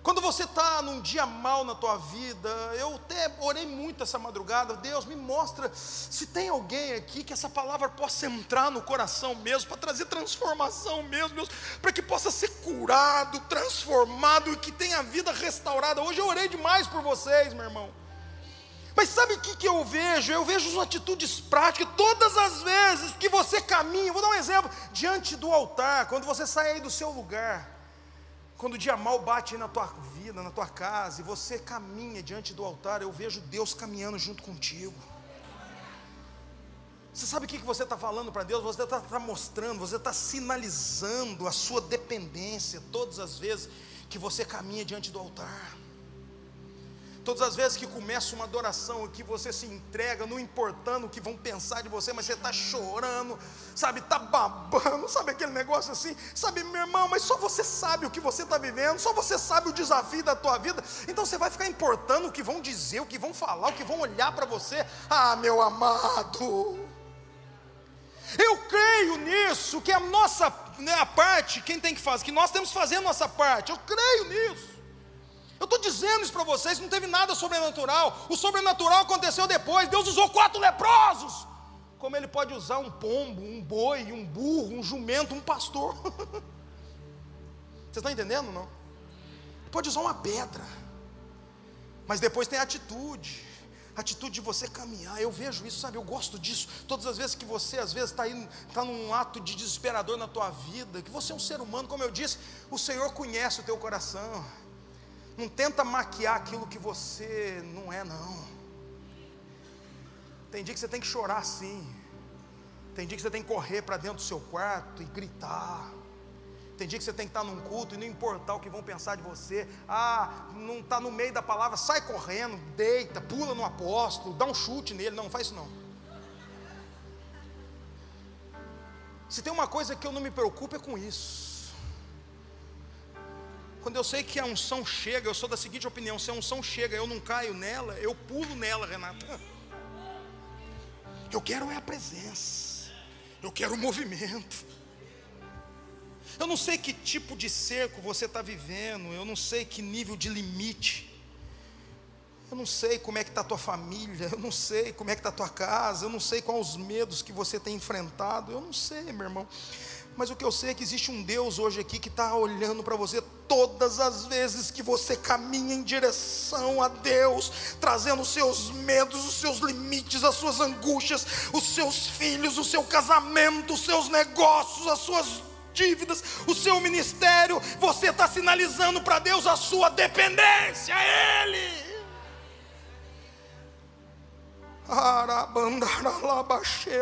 quando você está num dia mal na tua vida, eu até orei muito essa madrugada, Deus me mostra se tem alguém aqui que essa palavra possa entrar no coração mesmo, para trazer transformação mesmo, Deus, para que possa ser curado, transformado e que tenha a vida restaurada. Hoje eu orei demais por vocês, meu irmão. Mas sabe o que, que eu vejo? Eu vejo as atitudes práticas, todas as vezes que você caminha. Vou dar um exemplo, diante do altar, quando você sai aí do seu lugar, quando o dia mal bate aí na tua vida, na tua casa, e você caminha diante do altar, eu vejo Deus caminhando junto contigo. Você sabe o que você está falando para Deus? Você está tá mostrando, você está sinalizando a sua dependência, todas as vezes que você caminha diante do altar, todas as vezes que começa uma adoração e que você se entrega, não importando o que vão pensar de você, mas você está chorando, sabe, está babando, sabe aquele negócio assim, sabe, meu irmão, mas só você sabe o que você está vivendo, só você sabe o desafio da tua vida, então você vai ficar importando o que vão dizer, o que vão falar, o que vão olhar para você. Ah, meu amado, eu creio nisso, que a nossa, né, a parte, quem tem que fazer, que nós temos que fazer a nossa parte, eu creio nisso. Eu estou dizendo isso para vocês, não teve nada sobrenatural. O sobrenatural aconteceu depois. Deus usou quatro leprosos. Como ele pode usar um pombo, um boi, um burro, um jumento, um pastor? Vocês estão entendendo, não? Ele pode usar uma pedra. Mas depois tem a atitude. A atitude de você caminhar, eu vejo isso, sabe, eu gosto disso, todas as vezes que você, às vezes, está tá num ato de desesperador na tua vida, que você é um ser humano, como eu disse, o Senhor conhece o teu coração. Não tenta maquiar aquilo que você não é, não. Tem dia que você tem que chorar sim. Tem dia que você tem que correr para dentro do seu quarto e gritar. Tem dia que você tem que estar num culto e não importar o que vão pensar de você. Ah, não está no meio da palavra, sai correndo, deita, pula no apóstolo, dá um chute nele. Não, não faz isso não. Se tem uma coisa que eu não me preocupo é com isso. Quando eu sei que a unção chega, eu sou da seguinte opinião: se a unção chega, eu não caio nela, eu pulo nela, Renata. Eu quero é a presença, eu quero o movimento. Eu não sei que tipo de cerco você está vivendo, eu não sei que nível de limite, eu não sei como é que está a tua família, eu não sei como é que está a tua casa, eu não sei quais os medos que você tem enfrentado, eu não sei, meu irmão. Mas o que eu sei é que existe um Deus hoje aqui que está olhando para você todas as vezes que você caminha em direção a Deus, trazendo os seus medos, os seus limites, as suas angústias, os seus filhos, o seu casamento, os seus negócios, as suas dívidas, o seu ministério. Você está sinalizando para Deus a sua dependência a Ele.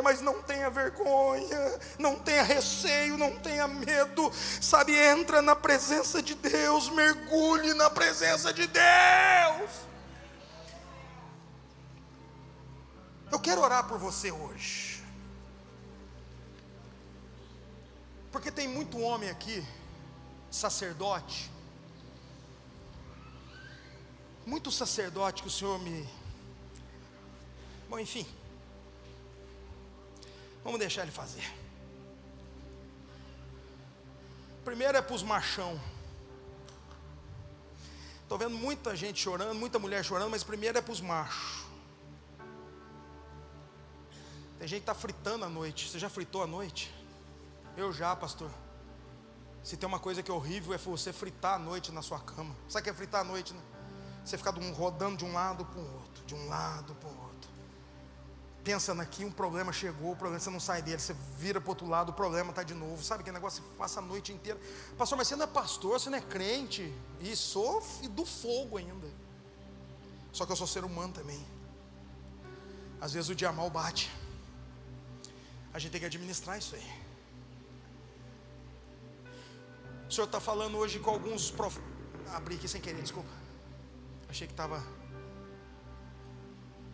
Mas não tenha vergonha, não tenha receio, não tenha medo, sabe, entra na presença de Deus, mergulhe na presença de Deus. Eu quero orar por você hoje, porque tem muito homem aqui, sacerdote, muito sacerdote que o Senhor me... Bom, enfim, vamos deixar ele fazer. Primeiro é para os machão. Estou vendo muita gente chorando, muita mulher chorando, mas primeiro é para os machos. Tem gente que está fritando à noite. Você já fritou à noite? Eu já, pastor. Se tem uma coisa que é horrível é você fritar à noite na sua cama. Sabe o que é fritar à noite, né? Você ficar rodando de um lado para o outro, de um lado para o outro. Pensa aqui, um problema chegou, o problema, você não sai dele, você vira para o outro lado, o problema está de novo, sabe que negócio você passa a noite inteira. Pastor, mas você não é pastor, você não é crente, e sou do fogo ainda, só que eu sou ser humano também, às vezes o dia mal bate, a gente tem que administrar isso aí. O Senhor está falando hoje com alguns prof... abri aqui sem querer, desculpa, achei que estava...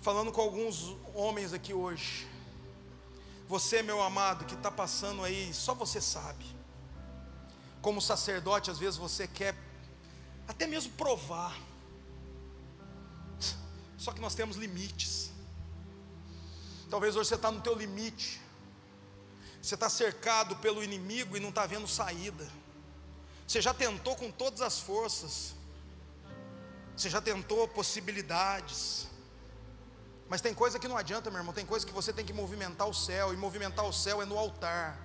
Falando com alguns homens aqui hoje, Você, meu amado, que está passando aí, só você sabe. Como sacerdote, às vezes você quer até mesmo provar, só que nós temos limites. Talvez hoje você está no teu limite, você está cercado pelo inimigo e não está vendo saída. Você já tentou com todas as forças, você já tentou possibilidades, mas tem coisa que não adianta, meu irmão. Tem coisa que você tem que movimentar o céu, e movimentar o céu é no altar.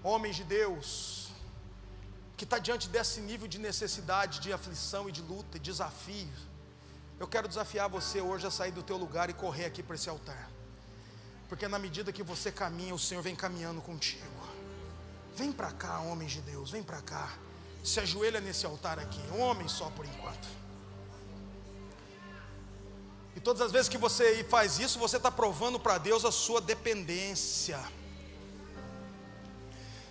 Homens de Deus, que está diante desse nível de necessidade, de aflição e de luta, e desafio, eu quero desafiar você hoje a sair do teu lugar e correr aqui para esse altar, porque na medida que você caminha, o Senhor vem caminhando contigo. Vem para cá, homens de Deus, vem para cá, se ajoelha nesse altar aqui, homem só por enquanto. E todas as vezes que você faz isso, você está provando para Deus a sua dependência.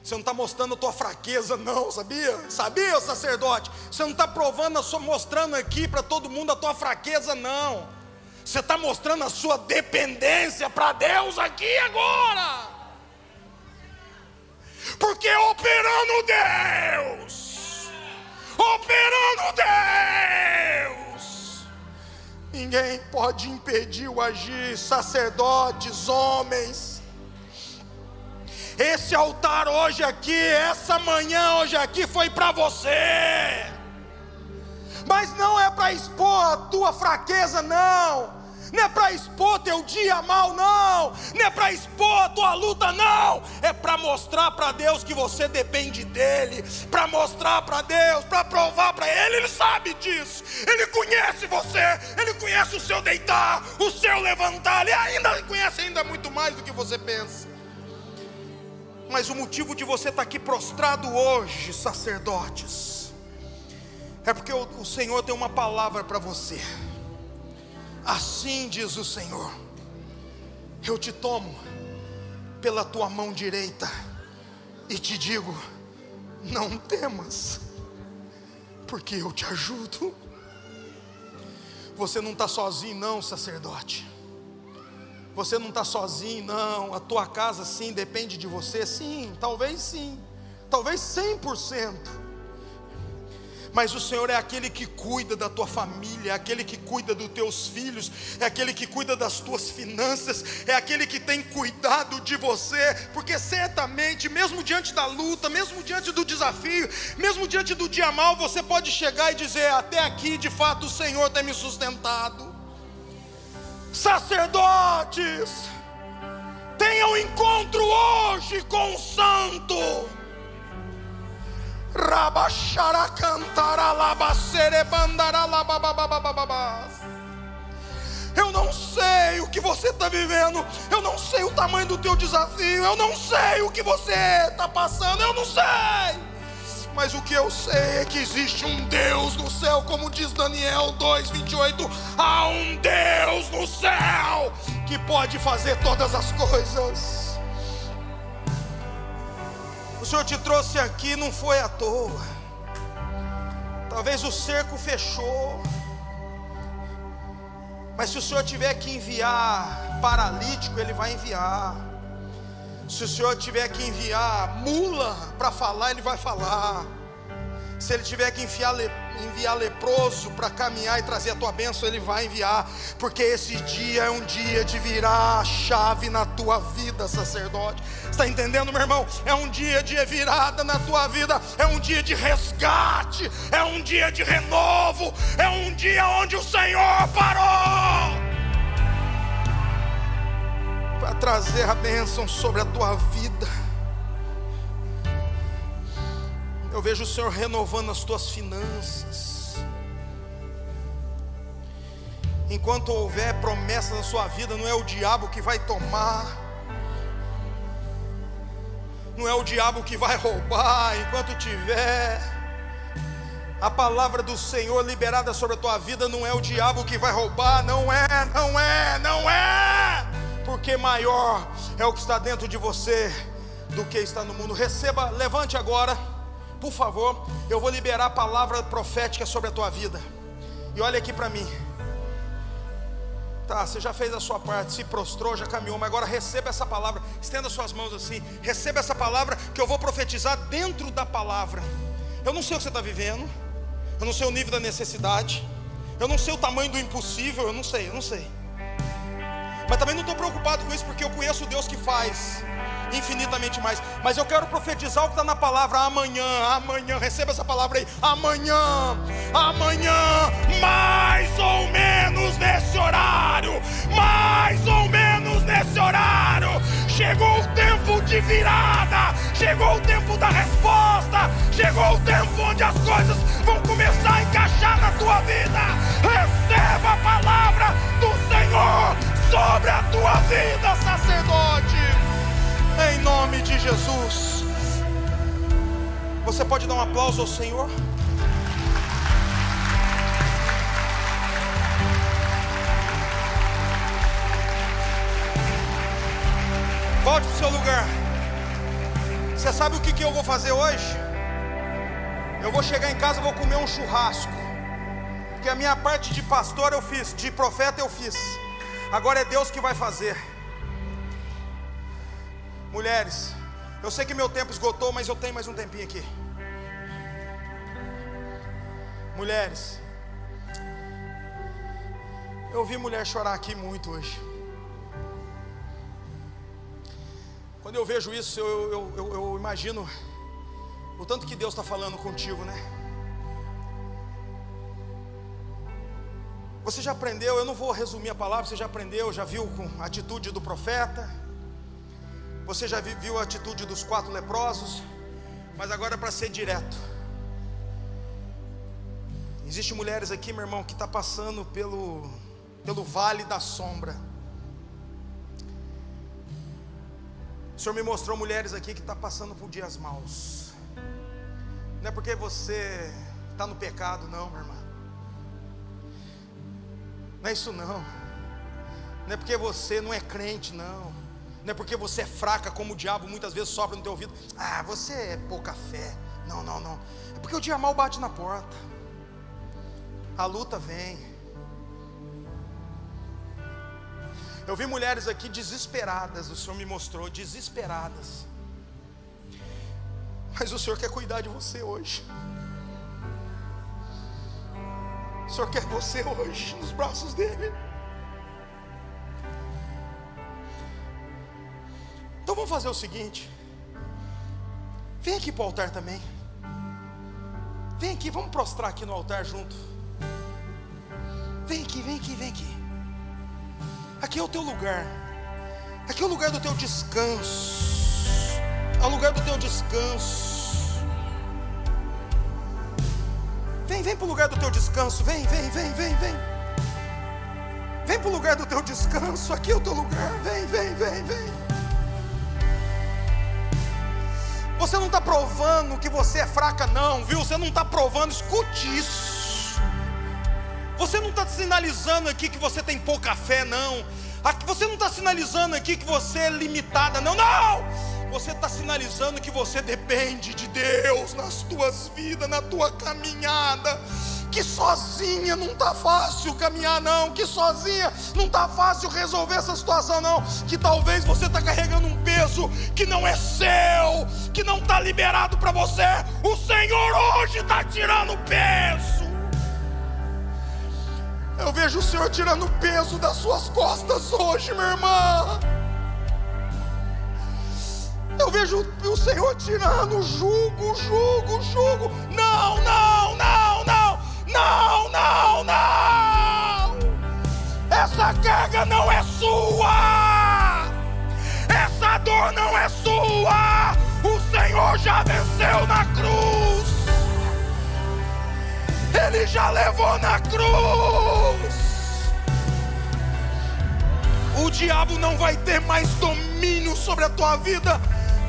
Você não está mostrando a tua fraqueza, não, sabia? Sabia, sacerdote? Você não está provando, a sua, mostrando aqui para todo mundo a tua fraqueza, não. Você está mostrando a sua dependência para Deus aqui agora. Porque operando Deus, operando Deus, ninguém pode impedir o agir, sacerdotes, homens. Esse altar hoje aqui, essa manhã hoje aqui foi para você, mas não é para expor a tua fraqueza, não, não é para expor teu dia mal, não, não é para expor a tua luta, não, é para mostrar para Deus que você depende dEle, para mostrar para Deus, para provar para Ele. Ele sabe disso, Ele conhece você, Ele conhece o seu deitar, o seu levantar, Ele ainda conhece ainda muito mais do que você pensa. Mas o motivo de você estar aqui prostrado hoje, sacerdotes, é porque o, o Senhor tem uma palavra para você. Assim diz o Senhor: eu te tomo pela tua mão direita e te digo, não temas, porque eu te ajudo. Você não está sozinho, não, sacerdote. Você não está sozinho, não. A tua casa, sim, depende de você, sim, talvez sim, talvez cem por cento, mas o Senhor é aquele que cuida da tua família, é aquele que cuida dos teus filhos, é aquele que cuida das tuas finanças, é aquele que tem cuidado de você, porque certamente, mesmo diante da luta, mesmo diante do desafio, mesmo diante do dia mal, você pode chegar e dizer, até aqui de fato o Senhor tem me sustentado. Sacerdotes, tenha um encontro hoje com o Santo. Rabachara cantará labacere bandará labababababababás. Eu não sei o que você está vivendo, eu não sei o tamanho do teu desafio, eu não sei o que você está passando, eu não sei. Mas o que eu sei é que existe um Deus no céu, como diz Daniel dois, vinte e oito, há um Deus no céu que pode fazer todas as coisas. O Senhor te trouxe aqui, não foi à toa. Talvez o cerco fechou, mas se o Senhor tiver que enviar paralítico, Ele vai enviar. Se o Senhor tiver que enviar mula para falar, Ele vai falar. Se Ele tiver que enviar, le... enviar leproso para caminhar e trazer a tua bênção, Ele vai enviar. Porque esse dia é um dia de virar a chave na tua vida, sacerdote. Está entendendo, meu irmão? É um dia de virada na tua vida. É um dia de resgate. É um dia de renovo. É um dia onde o Senhor parou para trazer a bênção sobre a tua vida. Eu vejo o Senhor renovando as tuas finanças. Enquanto houver promessa na sua vida, não é o diabo que vai tomar, não é o diabo que vai roubar. Enquanto tiver a palavra do Senhor liberada sobre a tua vida, não é o diabo que vai roubar. Não é, não é, não é. Porque maior é o que está dentro de você do que está no mundo. Receba, levante agora, por favor. Eu vou liberar a palavra profética sobre a tua vida. E olha aqui para mim. Tá, você já fez a sua parte, se prostrou, já caminhou, mas agora receba essa palavra. Estenda suas mãos assim, receba essa palavra que eu vou profetizar dentro da palavra. Eu não sei o que você está vivendo, eu não sei o nível da necessidade, eu não sei o tamanho do impossível, eu não sei, eu não sei. Mas também não estou preocupado com isso, porque eu conheço o Deus que faz infinitamente mais. Mas eu quero profetizar o que está na palavra. Amanhã, amanhã, receba essa palavra aí. Amanhã, amanhã, mais ou menos nesse horário, mais ou menos nesse horário, chegou o tempo de virada, chegou o tempo da resposta, chegou o tempo onde as coisas vão começar a encaixar na tua vida. Receba a palavra do Senhor sobre a tua vida, sacerdote, em nome de Jesus. Você pode dar um aplauso ao Senhor? Volte para o seu lugar. Você sabe o que, que eu vou fazer hoje? Eu vou chegar em casa e vou comer um churrasco, porque a minha parte de pastor eu fiz, de profeta eu fiz, agora é Deus que vai fazer. Mulheres, eu sei que meu tempo esgotou, mas eu tenho mais um tempinho aqui. Mulheres, eu vi mulher chorar aqui muito hoje. Quando eu vejo isso, eu, eu, eu, eu imagino o tanto que Deus está falando contigo, né? Você já aprendeu, eu não vou resumir a palavra, você já aprendeu, já viu com a atitude do profeta. Você já viu a atitude dos quatro leprosos, mas agora é para ser direto. Existem mulheres aqui, meu irmão, que está passando pelo, pelo vale da sombra. O Senhor me mostrou mulheres aqui que estão passando por dias maus. Não é porque você está no pecado, não, meu irmão. Não é isso, não. Não é porque você não é crente, não. Não é porque você é fraca, como o diabo muitas vezes sopra no teu ouvido. Ah, você é pouca fé. Não, não, não. É porque o dia mal bate na porta. A luta vem. Eu vi mulheres aqui desesperadas. O Senhor me mostrou, desesperadas. Mas o Senhor quer cuidar de você hoje. O Senhor quer você hoje nos braços dele. Então vamos fazer o seguinte, vem aqui para o altar também, vem aqui, vamos prostrar aqui no altar junto, vem aqui, vem aqui, vem aqui, aqui é o teu lugar, aqui é o lugar do teu descanso, é o lugar do teu descanso, vem, vem para o lugar do teu descanso, vem, vem, vem, vem, vem, vem para o lugar do teu descanso, aqui é o teu lugar, vem, vem, vem, vem. Você não está provando que você é fraca, não, viu? Você não está provando, escute isso. Você não está sinalizando aqui que você tem pouca fé, não. Você não está sinalizando aqui que você é limitada, não, não. Você está sinalizando que você depende de Deus nas tuas vidas, na tua caminhada. Que sozinha não está fácil caminhar, não. Que sozinha não está fácil resolver essa situação, não. Que talvez você está carregando um peso que não é seu, que não está liberado para você. O Senhor hoje está tirando o peso. Eu vejo o Senhor tirando o peso das suas costas hoje, minha irmã. Eu vejo o Senhor tirando o jugo, jugo, jugo. Não, não, não, não. Não, não, não. Essa carga não é sua. Essa dor não é sua. O Senhor já venceu na cruz. Ele já levou na cruz. O diabo não vai ter mais domínio sobre a tua vida.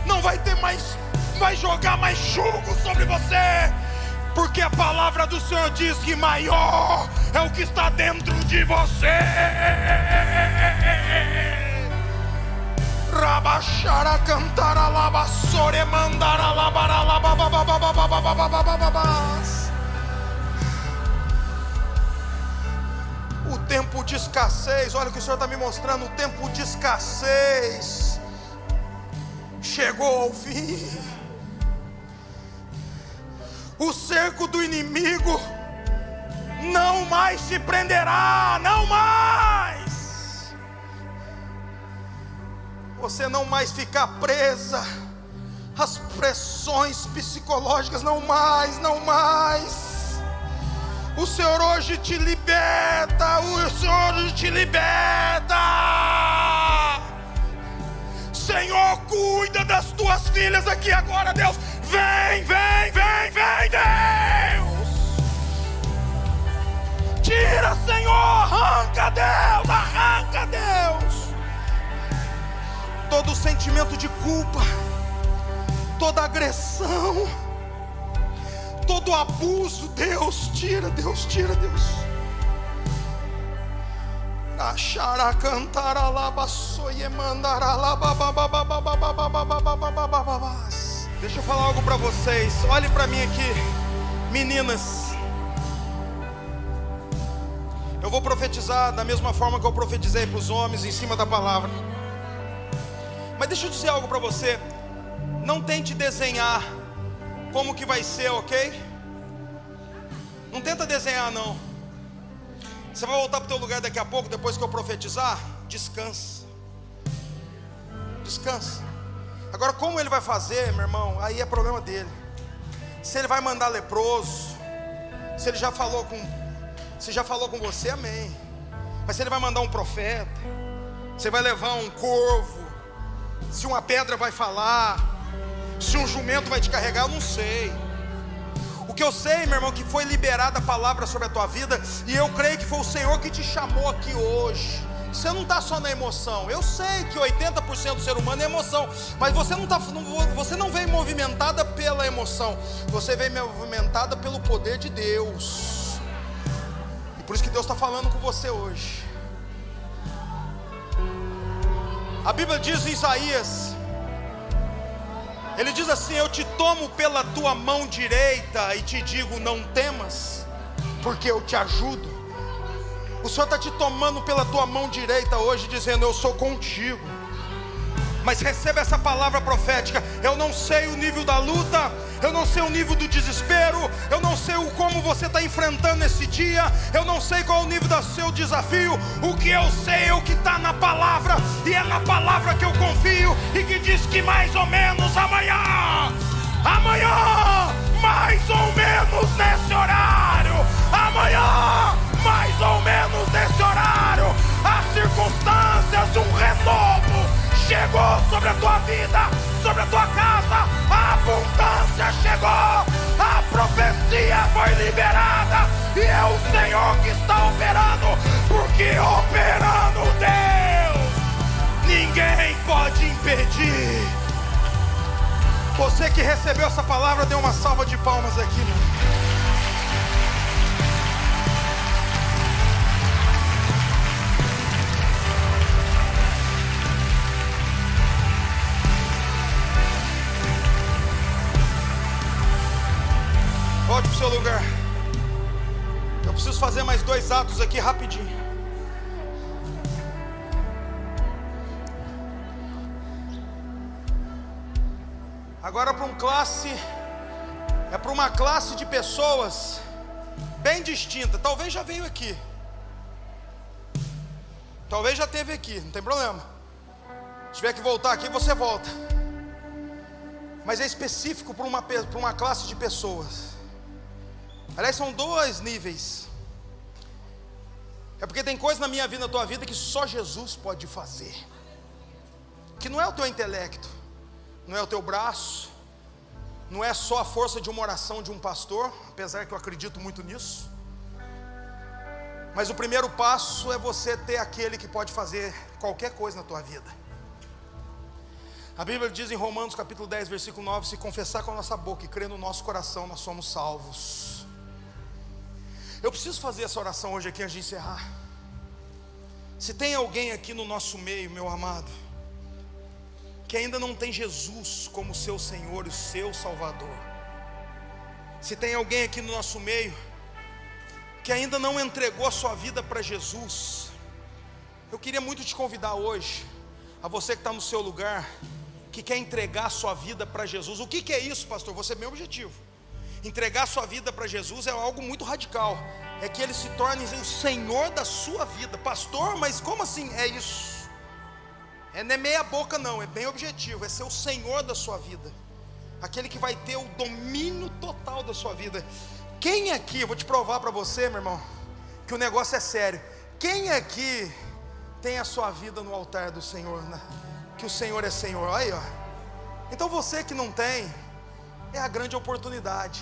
Não vai ter mais, vai jogar mais jugo sobre você. Porque a palavra do Senhor diz que maior é o que está dentro de você. Rabachara cantara labasore mandara labara lababababababababababababas. O tempo de escassez. Olha o que o Senhor está me mostrando. O tempo de escassez chegou ao fim. O cerco do inimigo não mais te prenderá. Não mais. Você não mais fica presa. As pressões psicológicas, não mais, não mais. O Senhor hoje te liberta. O Senhor hoje te liberta. Senhor, cuida das tuas filhas aqui agora, Deus. Vem, vem, vem, vem, Deus. Tira, Senhor, arranca, Deus, arranca, Deus. Todo sentimento de culpa, toda agressão, todo abuso, Deus, tira, Deus, tira, Deus. Achará cantará lá, basoie mandará lá, babá. Deixa eu falar algo para vocês. Olhem para mim aqui, meninas. Eu vou profetizar da mesma forma que eu profetizei para os homens, em cima da palavra. Mas deixa eu dizer algo para você. Não tente desenhar como que vai ser, ok? Não tenta desenhar, não. Você vai voltar para o teu lugar daqui a pouco, depois que eu profetizar. Descansa. Descansa. Agora, como ele vai fazer, meu irmão, aí é problema dele. Se ele vai mandar leproso, se ele já falou com, se já falou com você, amém. Mas se ele vai mandar um profeta, se ele vai levar um corvo, se uma pedra vai falar, se um jumento vai te carregar, eu não sei. O que eu sei, meu irmão, que foi liberada a palavra sobre a tua vida. E eu creio que foi o Senhor que te chamou aqui hoje. Você não está só na emoção. Eu sei que oitenta por cento do ser humano é emoção. Mas você não, tá, não, você não vem movimentada pela emoção. Você vem movimentada pelo poder de Deus. E por isso que Deus está falando com você hoje. A Bíblia diz em Isaías... Ele diz assim: eu te tomo pela tua mão direita e te digo, não temas, porque eu te ajudo. O Senhor está te tomando pela tua mão direita hoje, dizendo, eu sou contigo. Mas receba essa palavra profética. Eu não sei o nível da luta, eu não sei o nível do desespero, eu não sei o como você está enfrentando esse dia, eu não sei qual é o nível do seu desafio. O que eu sei é o que está na palavra, e é na palavra que eu confio, e que diz que mais ou menos amanhã, amanhã, mais ou menos nesse horário, amanhã, mais ou menos nesse horário, as circunstâncias de um renovo chegou sobre a tua vida, sobre a tua casa. A abundância chegou, a profecia foi liberada, e é o Senhor que está operando, porque operando Deus, ninguém pode impedir. Você que recebeu essa palavra, dê uma salva de palmas aqui, meu. Volte para o seu lugar. Eu preciso fazer mais dois atos aqui rapidinho. Agora para um classe, é para uma classe de pessoas bem distinta. Talvez já veio aqui, talvez já esteve aqui, não tem problema. Se tiver que voltar aqui, você volta. Mas é específico para uma, para uma classe de pessoas. Aliás, são dois níveis. É porque tem coisa na minha vida, na tua vida, que só Jesus pode fazer. Que não é o teu intelecto, não é o teu braço, não é só a força de uma oração de um pastor, apesar que eu acredito muito nisso. Mas o primeiro passo é você ter aquele que pode fazer qualquer coisa na tua vida. A Bíblia diz em Romanos capítulo dez, versículo nove: se confessar com a nossa boca e crer no nosso coração, nós somos salvos. Eu preciso fazer essa oração hoje aqui antes de encerrar. Se tem alguém aqui no nosso meio, meu amado, que ainda não tem Jesus como seu Senhor e seu Salvador, se tem alguém aqui no nosso meio que ainda não entregou a sua vida para Jesus, eu queria muito te convidar hoje, a você que está no seu lugar, que quer entregar a sua vida para Jesus. O que, que é isso, pastor? Você é meu objetivo. Entregar a sua vida para Jesus é algo muito radical, é que Ele se torne o Senhor da sua vida. Pastor, mas como assim? É isso, é, não é meia boca não, é bem objetivo, é ser o Senhor da sua vida, aquele que vai ter o domínio total da sua vida. Quem aqui, eu vou te provar para você, meu irmão, que o negócio é sério, quem aqui tem a sua vida no altar do Senhor, né? Que o Senhor é Senhor, aí ó, então você que não tem, é a grande oportunidade,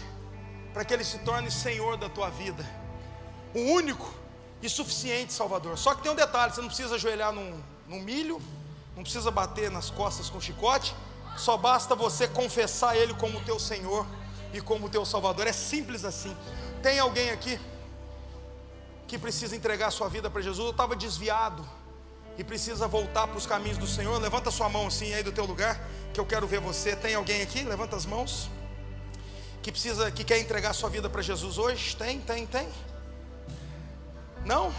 para que Ele se torne Senhor da tua vida, o único e suficiente Salvador. Só que tem um detalhe, você não precisa ajoelhar num, num milho, não precisa bater nas costas com chicote, só basta você confessar Ele como teu Senhor e como teu Salvador, é simples assim. Tem alguém aqui que precisa entregar a sua vida para Jesus? Eu estava desviado e precisa voltar para os caminhos do Senhor. Levanta sua mão assim aí do teu lugar, que eu quero ver você. Tem alguém aqui? Levanta as mãos. Que precisa, que quer entregar sua vida para Jesus hoje? Tem, tem, tem. Não?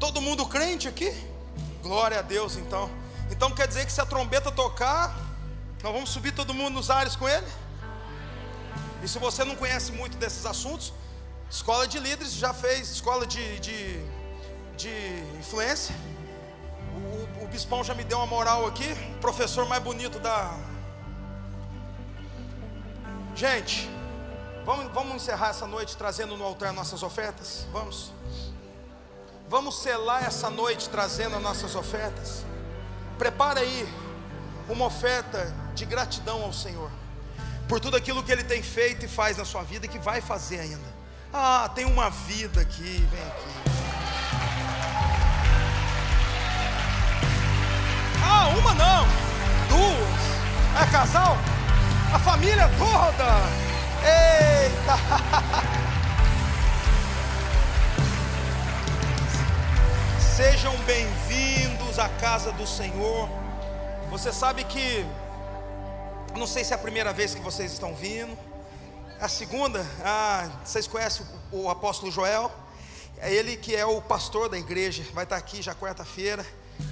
Todo mundo crente aqui? Glória a Deus, então. Então quer dizer que se a trombeta tocar, nós vamos subir todo mundo nos ares com Ele? E se você não conhece muito desses assuntos, escola de líderes já fez, escola de, de, de influência. O, o bispão já me deu uma moral aqui, professor mais bonito da... Gente, vamos, vamos encerrar essa noite trazendo no altar nossas ofertas? Vamos? Vamos selar essa noite trazendo as nossas ofertas? Prepara aí uma oferta de gratidão ao Senhor, por tudo aquilo que Ele tem feito e faz na sua vida e que vai fazer ainda. Ah, tem uma vida aqui, vem aqui. Ah, uma não, duas, é casal, a família toda, eita, sejam bem-vindos à casa do Senhor. Você sabe que, não sei se é a primeira vez que vocês estão vindo, a segunda, ah, vocês conhecem o, o apóstolo Joel, é ele que é o pastor da igreja, vai estar aqui já quarta-feira.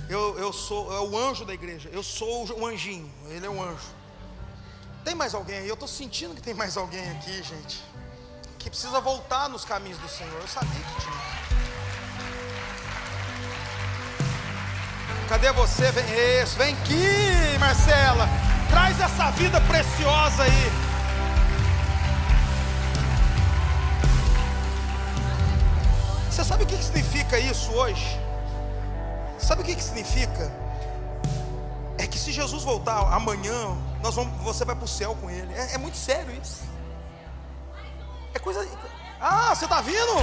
Eu, eu sou é o anjo da igreja, eu sou o anjinho, ele é o anjo. Tem mais alguém aí? Eu estou sentindo que tem mais alguém aqui, gente, que precisa voltar nos caminhos do Senhor. Eu sabia que tinha. Cadê você? Vem, isso, vem aqui, Marcela, traz essa vida preciosa aí. Você sabe o que significa isso hoje? Sabe o que, que significa? É que se Jesus voltar amanhã, nós vamos, você vai para o céu com Ele. É, é muito sério isso. É coisa. Ah, você está vindo?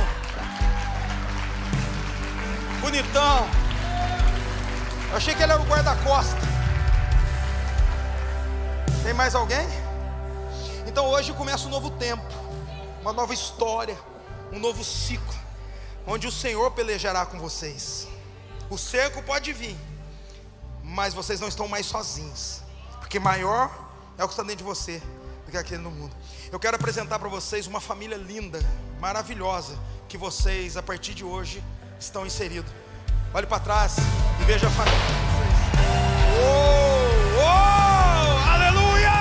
Bonitão. Eu achei que ele era o guarda-costas. Tem mais alguém? Então hoje começa um novo tempo, uma nova história, um novo ciclo, onde o Senhor pelejará com vocês. O cerco pode vir, mas vocês não estão mais sozinhos, porque maior é o que está dentro de você do que aquele no mundo. Eu quero apresentar para vocês uma família linda, maravilhosa, que vocês a partir de hoje estão inseridos. Olhe para trás e veja a família de vocês. Oh, oh, aleluia!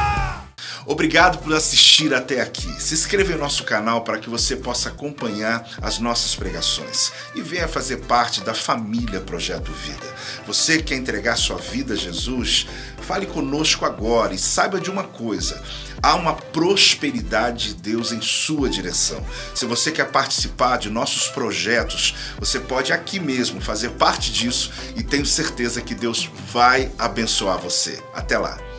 Obrigado por assistir até aqui. Se inscreva em nosso canal para que você possa acompanhar as nossas pregações e venha fazer parte da família Projeto Vida. Você quer entregar sua vida a Jesus? Fale conosco agora e saiba de uma coisa: há uma prosperidade de Deus em sua direção. Se você quer participar de nossos projetos, você pode aqui mesmo fazer parte disso e tenho certeza que Deus vai abençoar você. Até lá!